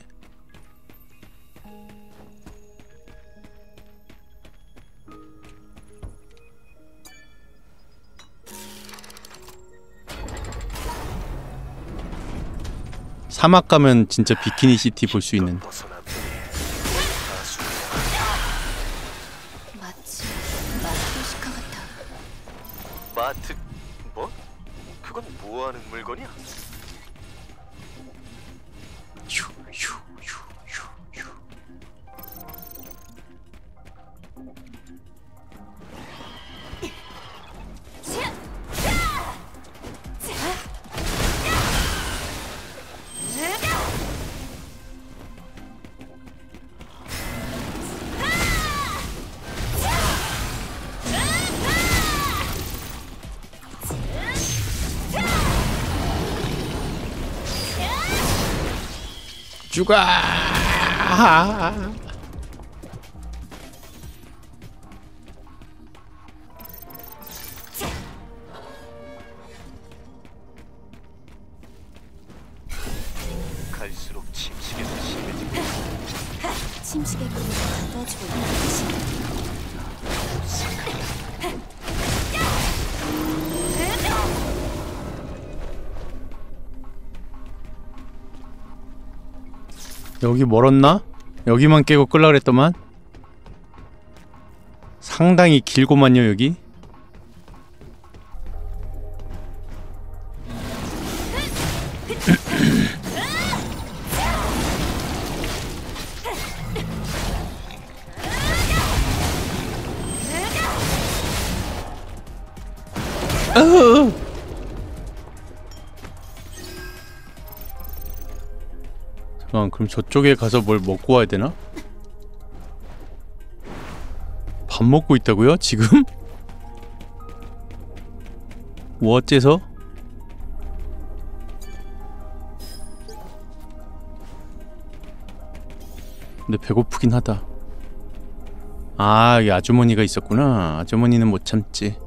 사막 가면 진짜 비키니 시티 볼 수 있는. 마치 마트시카 같아. 마트 뭐? 그건 뭐 하는 물건이야? 죽어! 갈수록 침식에서 심해지고 침식의 기운이 떨어지고 있는 것이. 여기 멀었나? 여기만 깨고 끌라 그랬더만? 상당히 길고만요 여기? 그럼 저쪽에 가서 뭘 먹고 와야 되나? 밥 먹고 있다고요? 지금? 뭐 어째서? 근데 배고프긴 하다. 아, 여기 아주머니가 있었구나. 아주머니는 못 참지.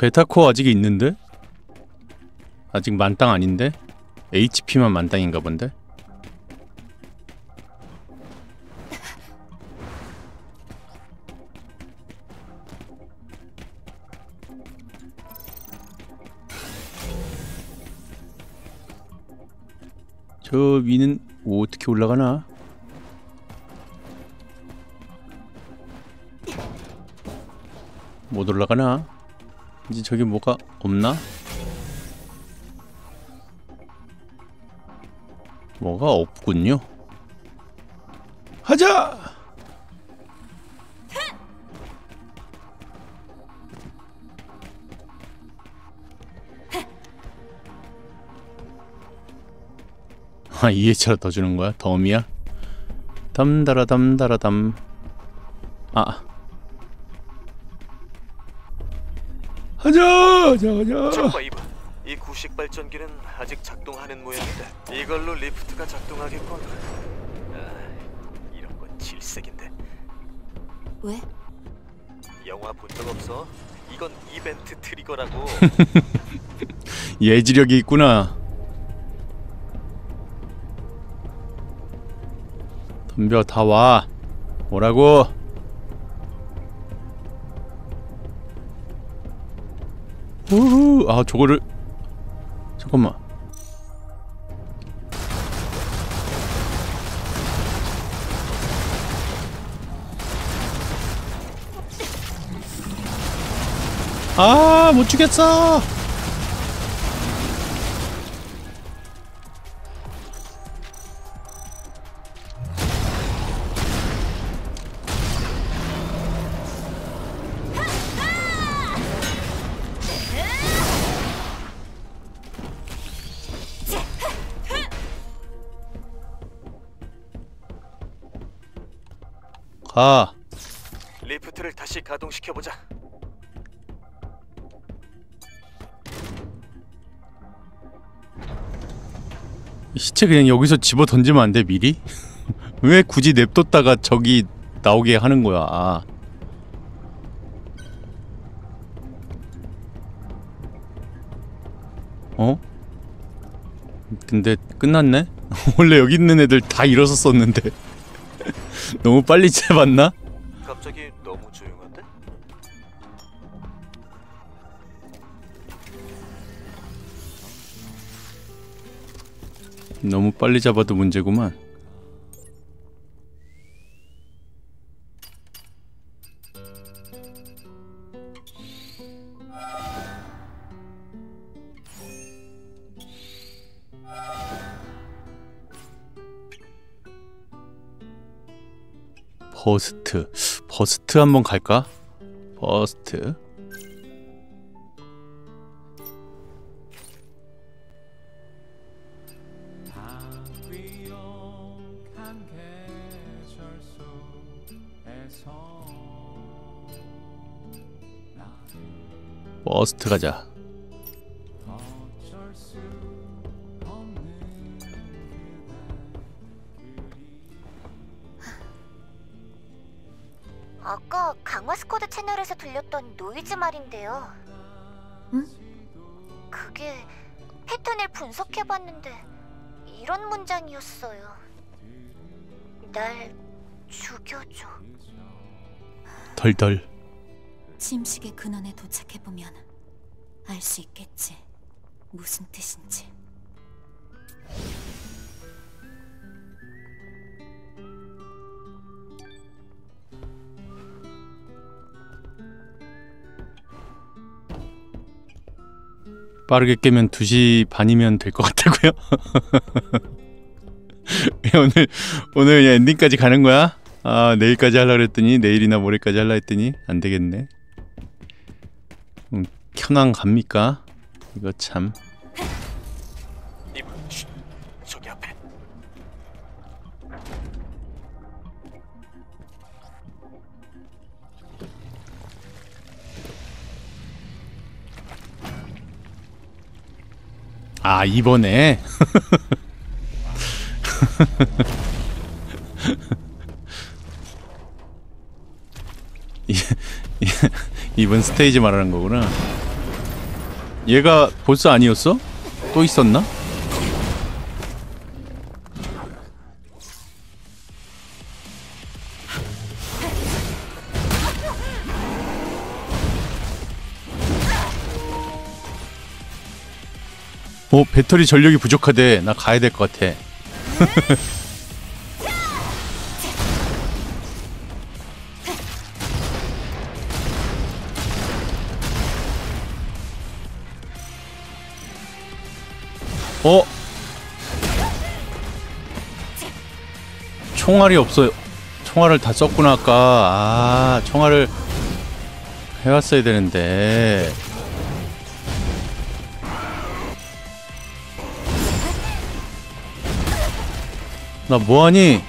베타코어 아직 있는데? 아직 만땅 아닌데? HP만 만땅인가 본데? 저 위는 어떻게 올라가나? 못 올라가나? 이제 저기 뭐가 없나? 뭐가 없군요. 하자! 아, 2회차로 더 주는 거야? 덤이야? 담다라 담다라 담. 아. 하자! 하자 하자! 저거 이봐. 이 구식 발전기는 아직 작동하는 모양인데 이걸로 리프트가 작동하겠군. 아, 이런 건 질색인데. 왜? 영화 본 적 없어? 이건 이벤트 트리거라고. 예지력이 있구나. 덤벼 다 와. 뭐라고? 우후. 아, 저거를 잠깐만. 아, 못 죽겠어. 아. 리프트를 다시 가동시켜 보자. 시체 그냥 여기서 집어 던지면 안 돼, 미리? 왜 굳이 냅뒀다가 저기 나오게 하는 거야? 아. 어? 근데 끝났네? 원래 여기 있는 애들 다 일어섰었는데. 너무 빨리 잡았나? 갑자기 너무 조용한데? 너무 빨리 잡아도 문제구만. 버스트. 버스트 한번 갈까? 버스트. 버스트 가자. 아까 강화스쿼드 채널에서 들렸던 노이즈 말인데요. 응? 그게 패턴을 분석해봤는데 이런 문장이었어요. 날 죽여줘. 덜덜. 침식의 근원에 도착해보면 알 수 있겠지. 무슨 뜻인지. 빠르게 깨면 2시 반이면 될 것 같다고요? 오늘 그냥 엔딩까지 가는 거야? 아, 내일까지 하려고 했더니, 내일이나 모레까지 하려고 했더니 안 되겠네. 현황 갑니까? 이거 참. 저기 앞에. 아, 이번에. 이번 스테이지 말하는 거구나. 얘가 보스 아니었어? 또 있었나? 오, 배터리 전력이 부족하대. 나 가야 될 것 같아. 어? 총알이 없어요. 총알을 다 썼구나 아까. 아, 총알을 해왔어야 되는데. 나 뭐하니?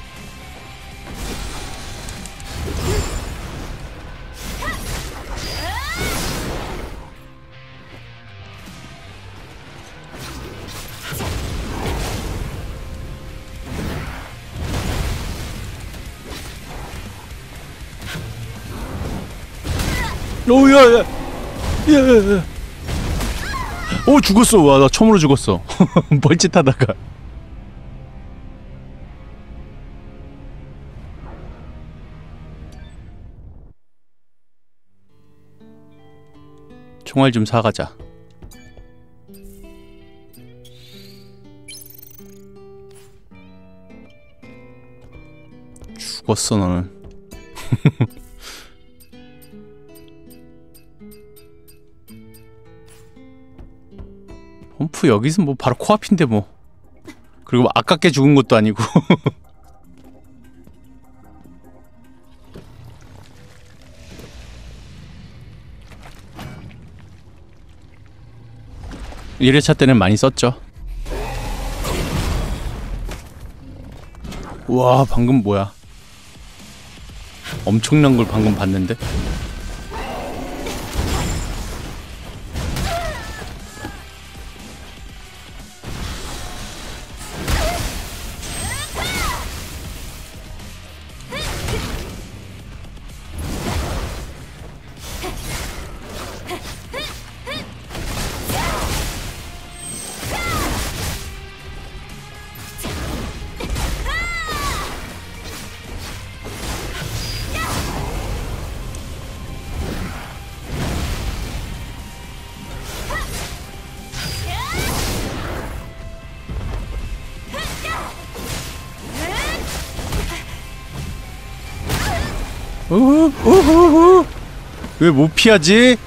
오야야, 야야야, 오 죽었어. 와, 나 처음으로 죽었어. 멀짓하다가. 총알 좀 사가자. 죽었어 너는. 홈프 여기서 뭐 바로 코앞인데 뭐. 그리고 아깝게 죽은 것도 아니고. (1회차) 때는 많이 썼죠. 와, 방금 뭐야? 엄청난 걸 방금 봤는데? 왜 못 피하지?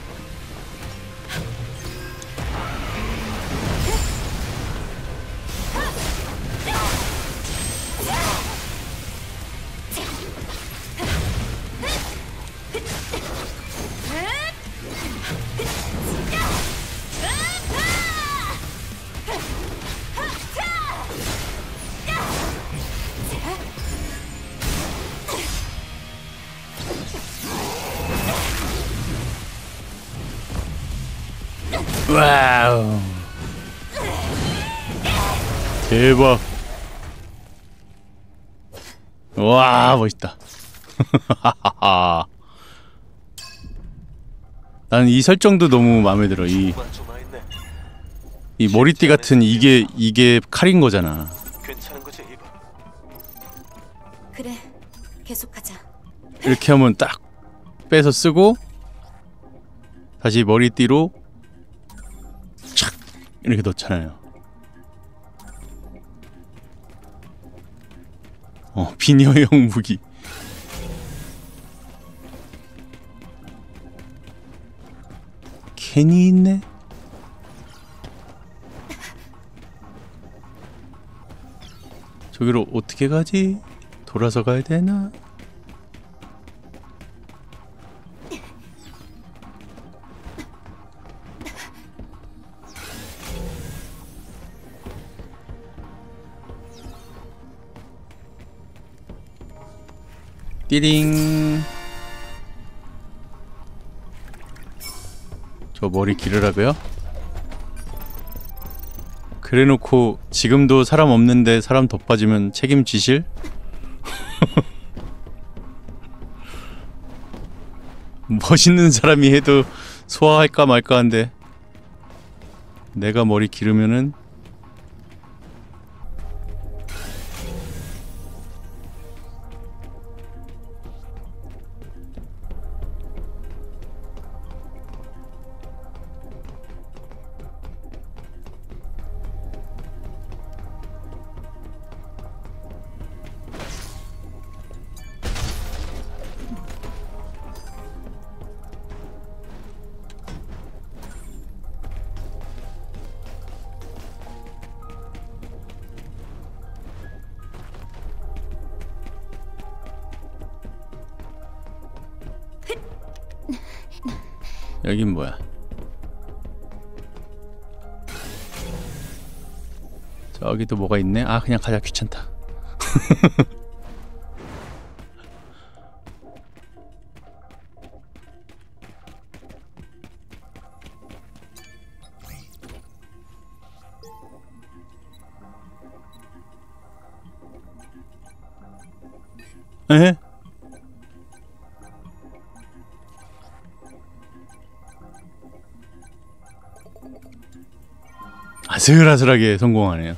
와우, 대박. 와, 멋있다. 나는 이 설정도 너무 마음에 들어. 이 머리띠 같은 이게 칼인 거잖아. 그래, 계속하자. 이렇게 하면 딱 빼서 쓰고 다시 머리띠로 이렇게 넣잖아요. 비녀형 무기. 괜히 있네. 저기로 어떻게 가지? 돌아서 가야 되나? 띠링. 저 머리 기르라고요? 그래놓고 지금도 사람 없는데 사람 더 빠지면 책임지실? 멋있는 사람이 해도 소화할까 말까 한데 내가 머리 기르면은 여긴 뭐야? 저기 또 뭐가 있네? 아 그냥 가자, 귀찮다. 에? 아슬아슬하게 성공하네요.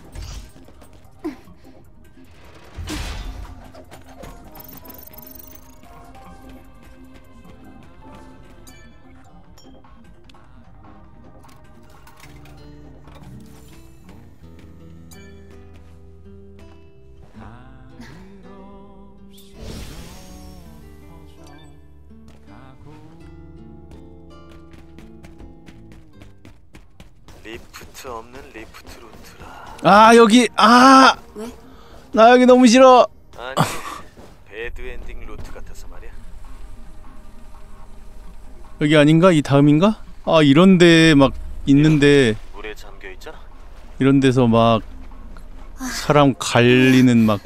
리프트 없는 리프트 루트라. 아 여기 아 왜? 나 여기 너무 싫어. 아니 배드 엔딩 루트 같아서 말이야. 여기 아닌가? 이 다음인가? 아 이런데 막 있는데 물에 잠겨 있잖아. 이런 데서 막 사람 갈리는 막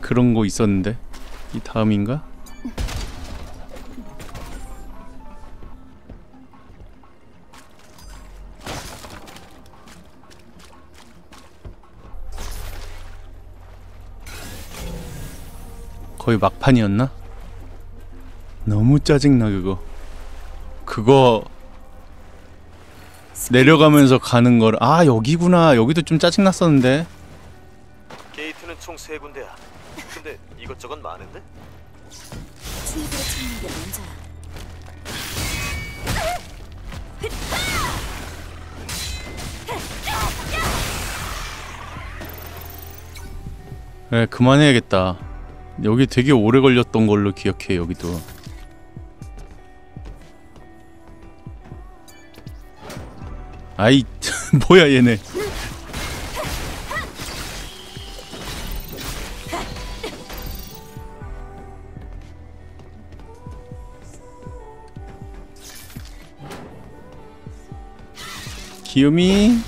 그런 거 있었는데 이 다음인가? 거의 막판이었나? 너무 짜증나 그거. 그거 내려가면서 가는 걸. 아 여기구나. 여기도 좀 짜증났었는데. 게이트는 총 3군데야. 근데 이것저것 많은데? 친구를 찾는 게 먼저야. 그래 그만해야겠다. 여기 되게 오래 걸렸던 걸로 기억해. 여기도 아이 뭐야 얘네. 귀요미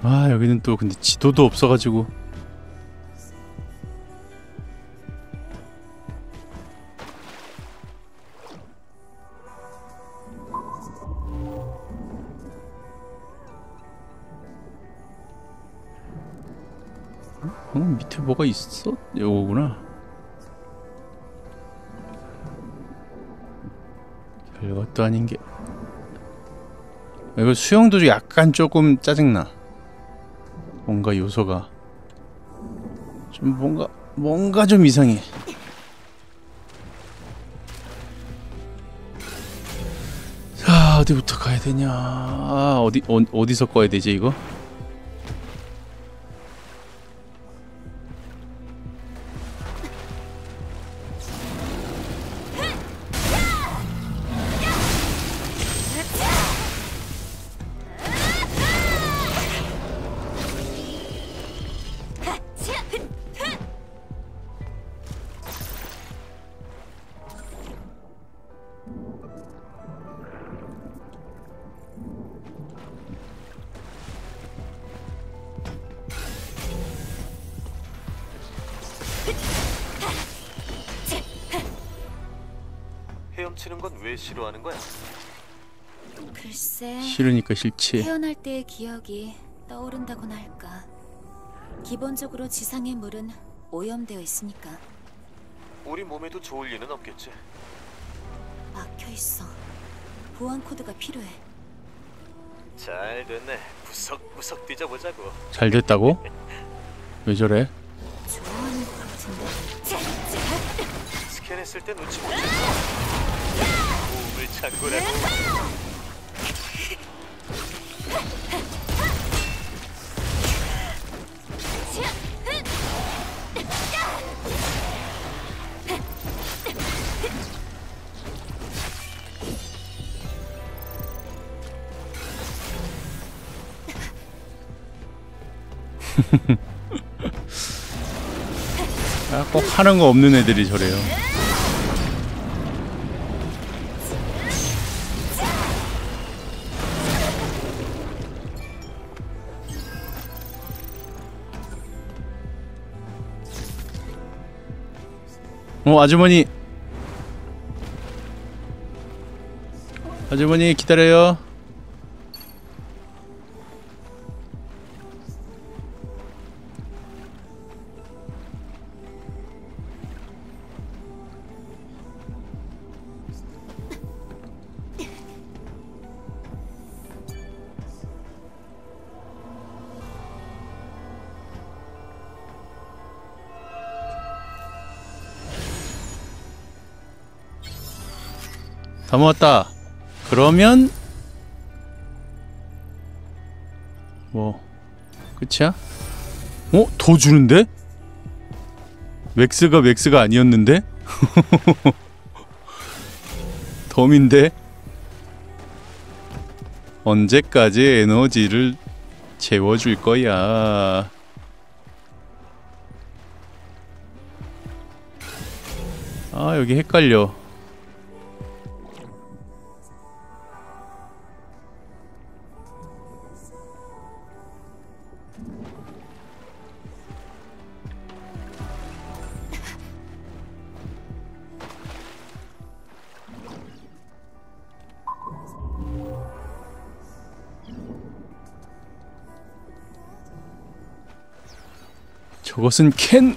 아 여기는 또 근데 지도도 없어가지고 밑에 뭐가 있어? 요거구나. 별것도 아닌 게 이거 수영도 약간 조금 짜증나. 뭔가 요소가 좀 뭔가 좀 이상해. 자 어디부터 가야 되냐? 아, 어디서 꺼야 되지 이거? 헤엄치는 건 왜 싫어하는 거야? 글쎄 싫으니까 싫지. 태어날 때의 기억이 떠오른다고나 할까. 기본적으로 지상의 물은 오염되어 있으니까. 우리 몸에도 좋을 리는 없겠지. 막혀 있어. 보안 코드가 필요해. 잘 됐네. 구석구석 뒤져보자고. 잘 됐다고? 왜 저래? 좋아하는 것 같은데. 스캔했을 때 눈치 못 챘어. 몸을 찾고라고. 아, 꼭 하는 거 없는 애들이 저래요. 아주머니, 아주머니 기다려요. 다 모았다. 그러면 뭐 끝이야? 어? 더 주는데? 맥스가 아니었는데? 덤인데? 언제까지 에너지를 채워줄 거야? 아, 여기 헷갈려. 저것은 캔!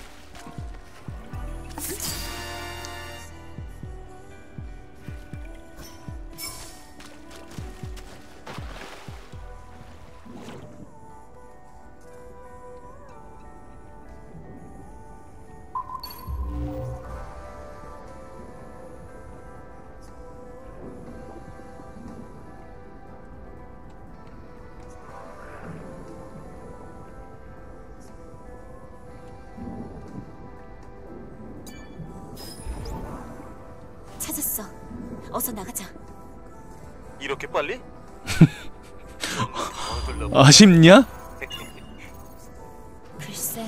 어서 나가자. 이렇게 빨리? 아쉽냐? 글쎄,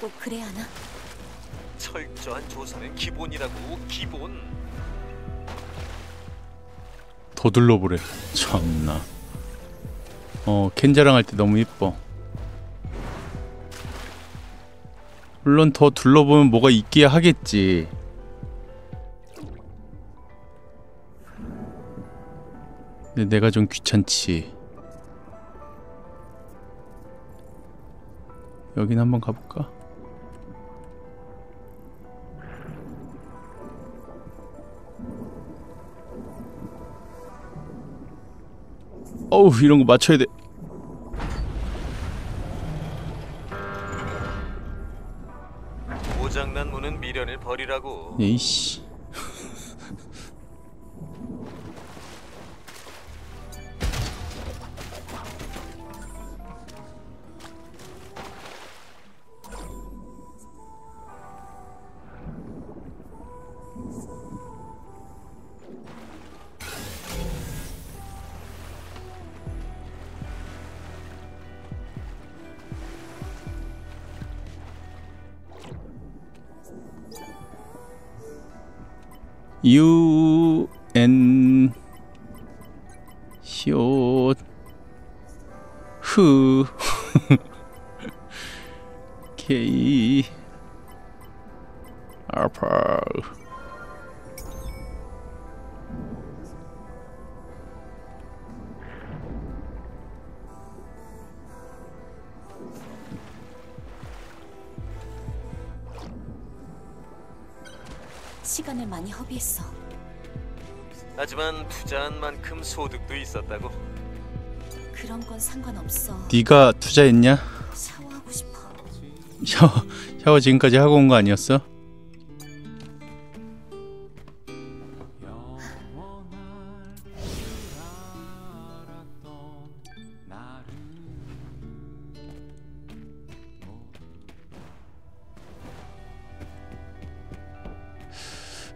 꼭 그래야 하나? 철저한 조사는 기본이라고, 기본. 더 둘러보래. 참나. 캔 자랑할 때 너무 이뻐. 물론 더 둘러보면 뭐가 있기야 하겠지. 근데 내가 좀 귀찮지. 여긴 한번 가볼까? 어우, 이런 거 맞춰야 돼. 고장난 문은 미련을 버리라고. 에이씨. UN 쇼 후 K 아파. 시간을 많이 허비했어. 하지만 투자한 만큼 소득도 있었다고. 그런 건 상관없어. 네가 투자했냐? 샤워하고 싶어. 샤워 지금까지 하고 온 거 아니었어?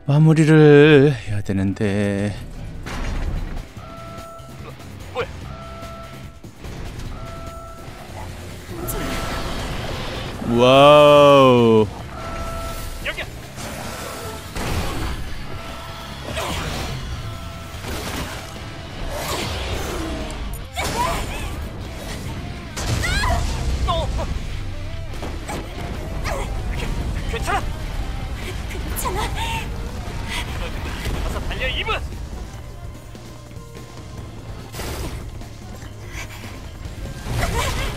마무리를 해야 되는데. 뭐야? 와우.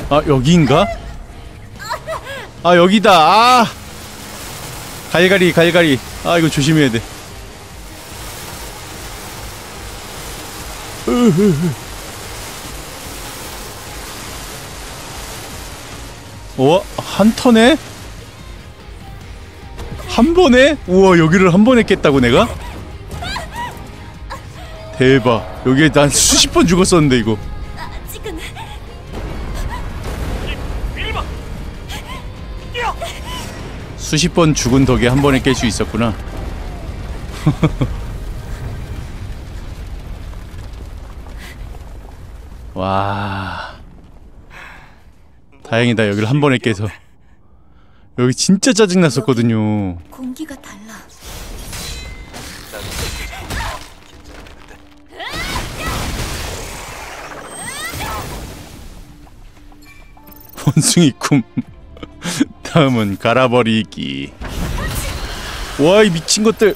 아, 여기인가? 아, 여기다. 아, 갈갈이 갈갈이. 아, 이거 조심해야 돼. 어, 한 턴에? 한 번에? 우와, 여기를 한 번에 깼다고 내가? 대박. 여기에 난 수십 번 죽었었는데 이거. 수십 번 죽은 덕에 한 번에 깰 수 있었구나. 와, 다행이다. 여기를 한 번에 깨서. 여기 진짜 짜증 났었거든요. 공기가 달라. 원숭이 꿈. 다음은 갈아버리기. 와, 이 미친 것들.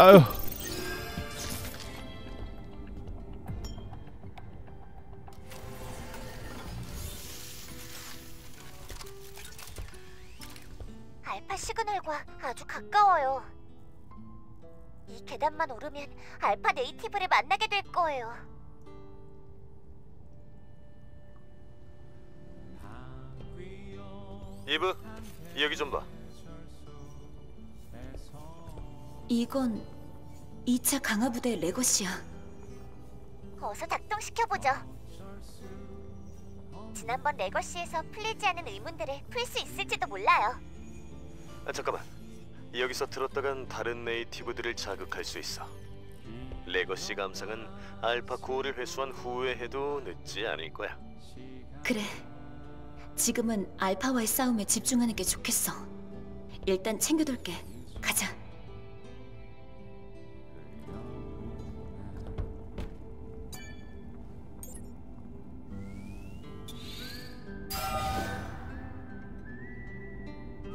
아유. 알파 시그널과 아주 가까워요. 이 계단만 오르면 알파 네이티브를 만나게 될 거예요. 이브, 여기 좀 봐. 이건 2차 강화 부대 레거시야. 어서 작동시켜보자. 지난번 레거시에서 풀리지 않은 의문들을 풀 수 있을지도 몰라요. 아, 잠깐만. 여기서 들었다간 다른 네이티브들을 자극할 수 있어. 레거시 감상은 알파 9호를 회수한 후에 해도 늦지 않을 거야. 그래. 지금은 알파와의 싸움에 집중하는 게 좋겠어. 일단 챙겨둘게. 가자.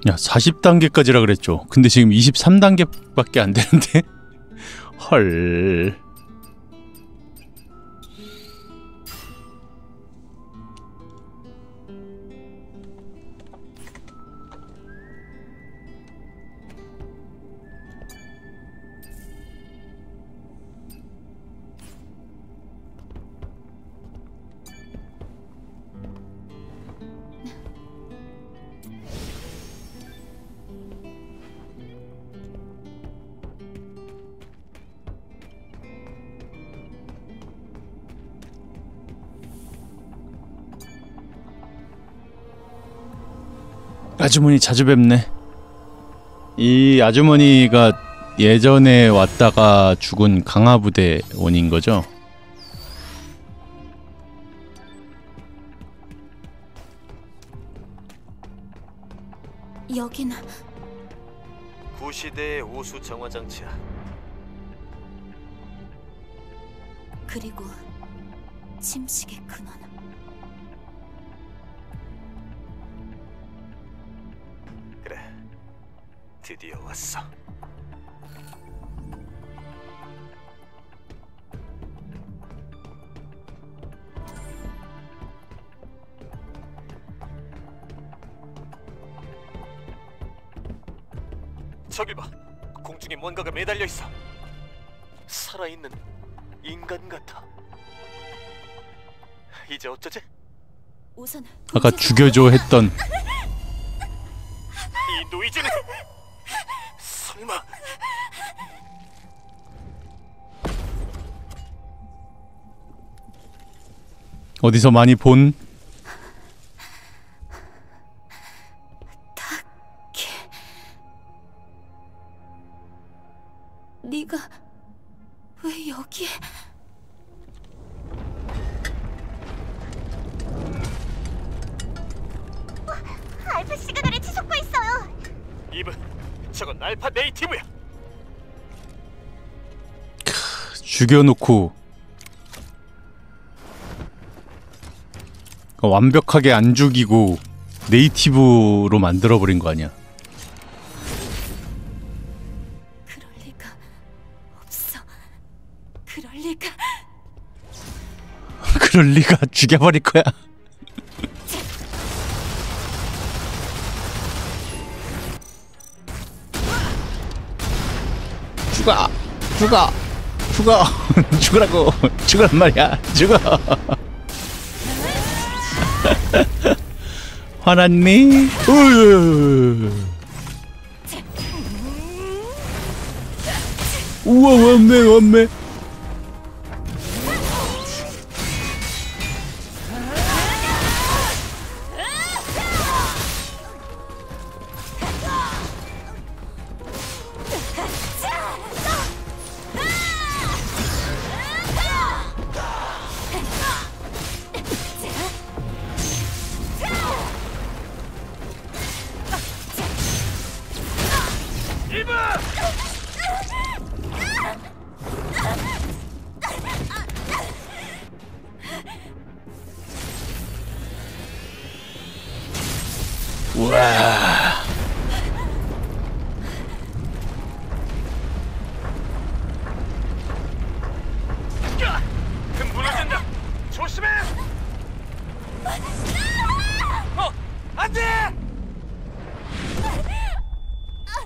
야, 40단계까지라 그랬죠. 근데 지금 23단계밖에 안 되는데? 헐. 아주머니 자주 뵙네. 이 아주머니가 예전에 왔다가 죽은 강화부대 원인 거죠? 여기는 구시대의 오수 정화 장치야. 그리고 침식의 근원. 드디어 왔어. 저기 봐. 공중에 뭔가가 매달려 있어. 살아있는 인간 같아. 이제 어쩌지? 우선 아까 죽여줘 했던 이 노이즈는 설마 어디서 많이 본 다케. 네가 왜 여기에? 알파 시그널에 치솟고 있어요. 이브, 저건 알파 네이티브야. 죽여놓고 완벽하게 안 죽이고 네이티브로 만들어버린 거 아니야? 그럴 리가 없어. 그럴 리가. 그럴 리가. 죽여버릴 거야. 죽어! 죽어! 죽어! 죽으라고! 죽으란 말이야! 죽어! 화났니? 우와, 왔네, 왔네! 우와. 금 무너진다. 조심해. 안돼.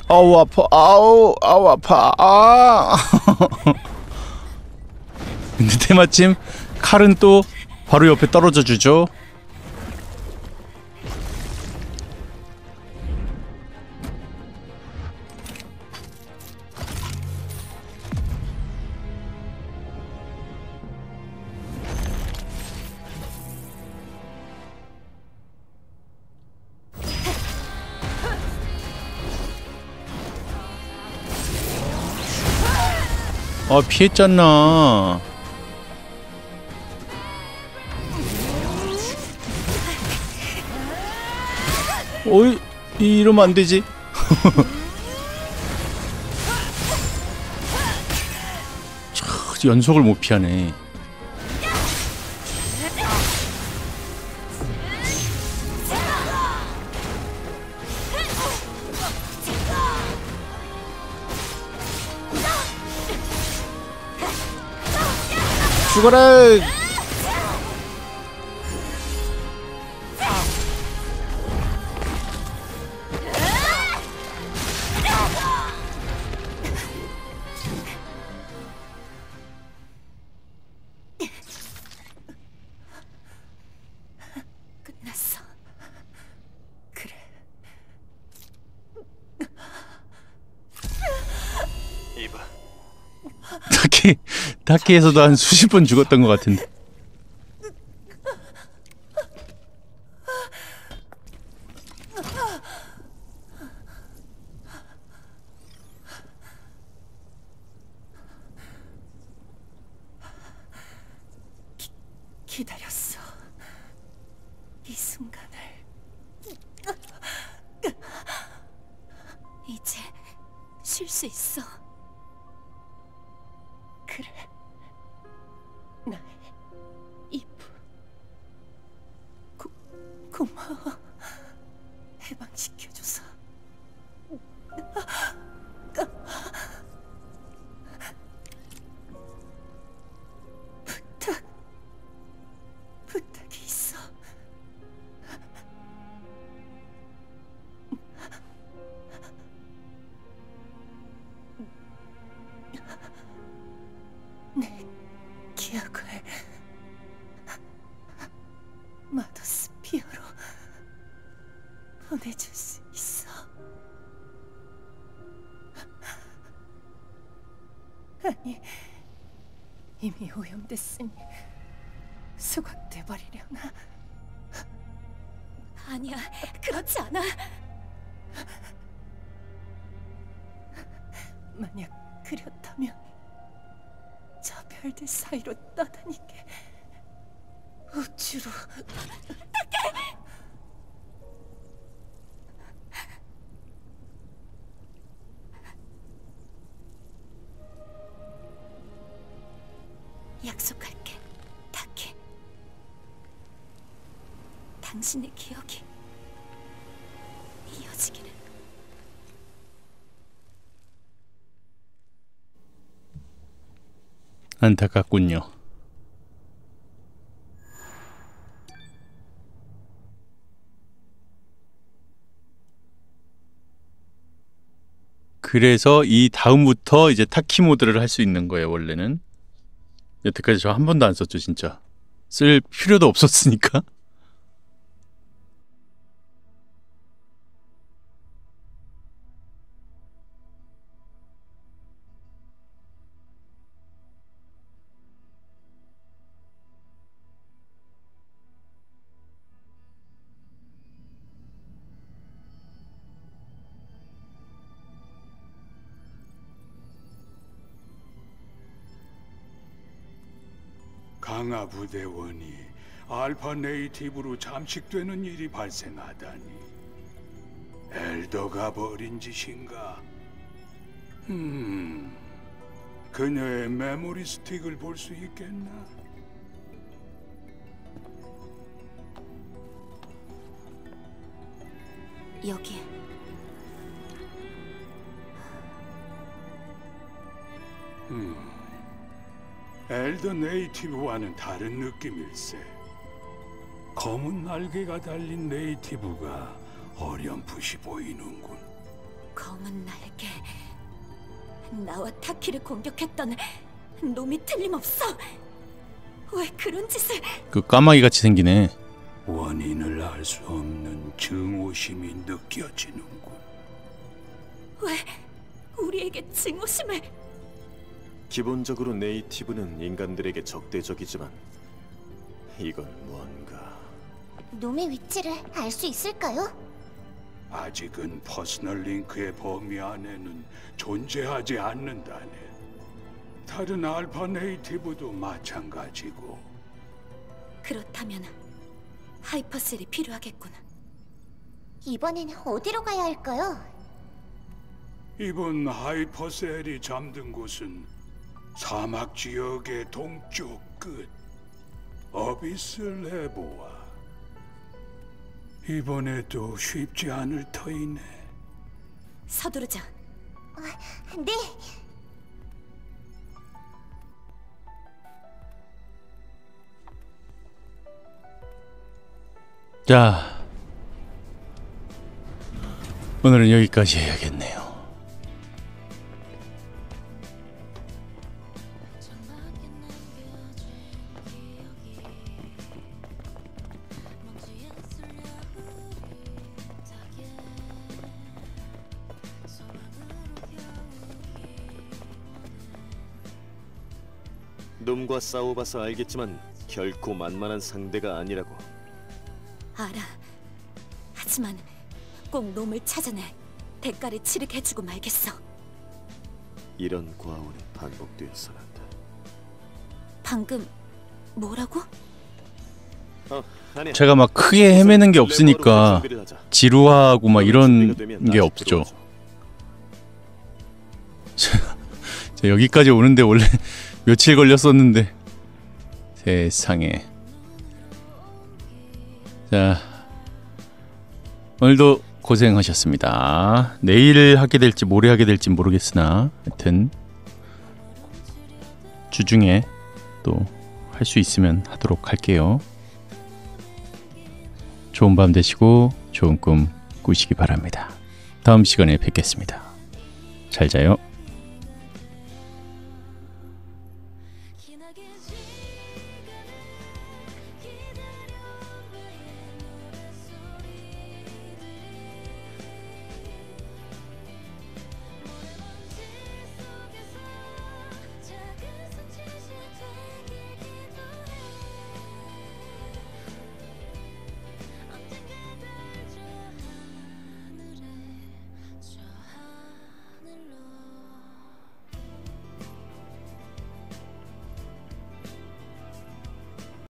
아우 아파. 아우 아파. 아. 근데 때마침 칼은 또 바로 옆에 떨어져 주죠. 아, 피했잖아. 어이, 이러면 안 되지. 연속을 못 피하네. 죽어라! 끝났어. 그래. 이봐. 다케. 다케에서도 한 수십 번 죽었던 것 같은데. 기다렸어. 이 순간을. 이제 쉴 수 있어. 그래. 나의 이브. 고마워. 해방시켜줘서. 부탁이 있어. 보내줄 수 있어. 아니, 이미 오염됐으니 수확돼 버리려나? 아니야, 그렇지 않아. 만약 그렇다면 저 별들 사이로 떠다니게 우주로. 어떡해! 약속할게, 다키. 당신의 기억이 이어지기를. 안타깝군요. 그래서 이 다음부터 이제 타키 모드를 할 수 있는 거예요, 원래는. 여태까지 저 한 번도 안 썼죠, 진짜. 쓸 필요도 없었으니까. 강화 부대원이 알파 네이티브로 잠식되는 일이 발생하다니, 엘더가 벌인 짓인가? 그녀의 메모리 스틱을 볼 수 있겠나? 여기. 엘더 네이티브와는 다른 느낌일세. 검은 날개가 달린 네이티브가 어렴풋이 보이는군. 검은 날개... 나와 타키를 공격했던 놈이 틀림없어! 왜 그런 짓을... 그 까마귀같이 생기네. 원인을 알 수 없는 증오심이 느껴지는군. 왜 우리에게 증오심을... 기본적으로 네이티브는 인간들에게 적대적이지만 이건 뭔가... 놈의 위치를 알 수 있을까요? 아직은 퍼스널 링크의 범위 안에는 존재하지 않는다네. 다른 알파 네이티브도 마찬가지고. 그렇다면 하이퍼셀이 필요하겠구나. 이번엔 어디로 가야 할까요? 이번 하이퍼셀이 잠든 곳은 사막 지역의 동쪽 끝, 어비스 레보아. 이번에도 쉽지 않을 터이네. 서두르자. 네. 자, 오늘은 여기까지 해야겠네요. 놈과 싸워봐서 알겠지만 결코 만만한 상대가 아니라고. 알아. 하지만 꼭 놈을 찾아내 대가를 치르게 해주고 말겠어. 이런 과오는 반복되어서는 안 돼. 방금 뭐라고? 아니야. 제가 막 크게 헤매는 게 없으니까 지루하고 막 이런 게 없죠. 제가 여기까지 오는데 원래 며칠 걸렸었는데. 세상에. 자, 오늘도 고생하셨습니다. 내일 하게 될지 모레 하게 될지 모르겠으나 하여튼 주중에 또 할 수 있으면 하도록 할게요. 좋은 밤 되시고 좋은 꿈 꾸시기 바랍니다. 다음 시간에 뵙겠습니다. 잘 자요.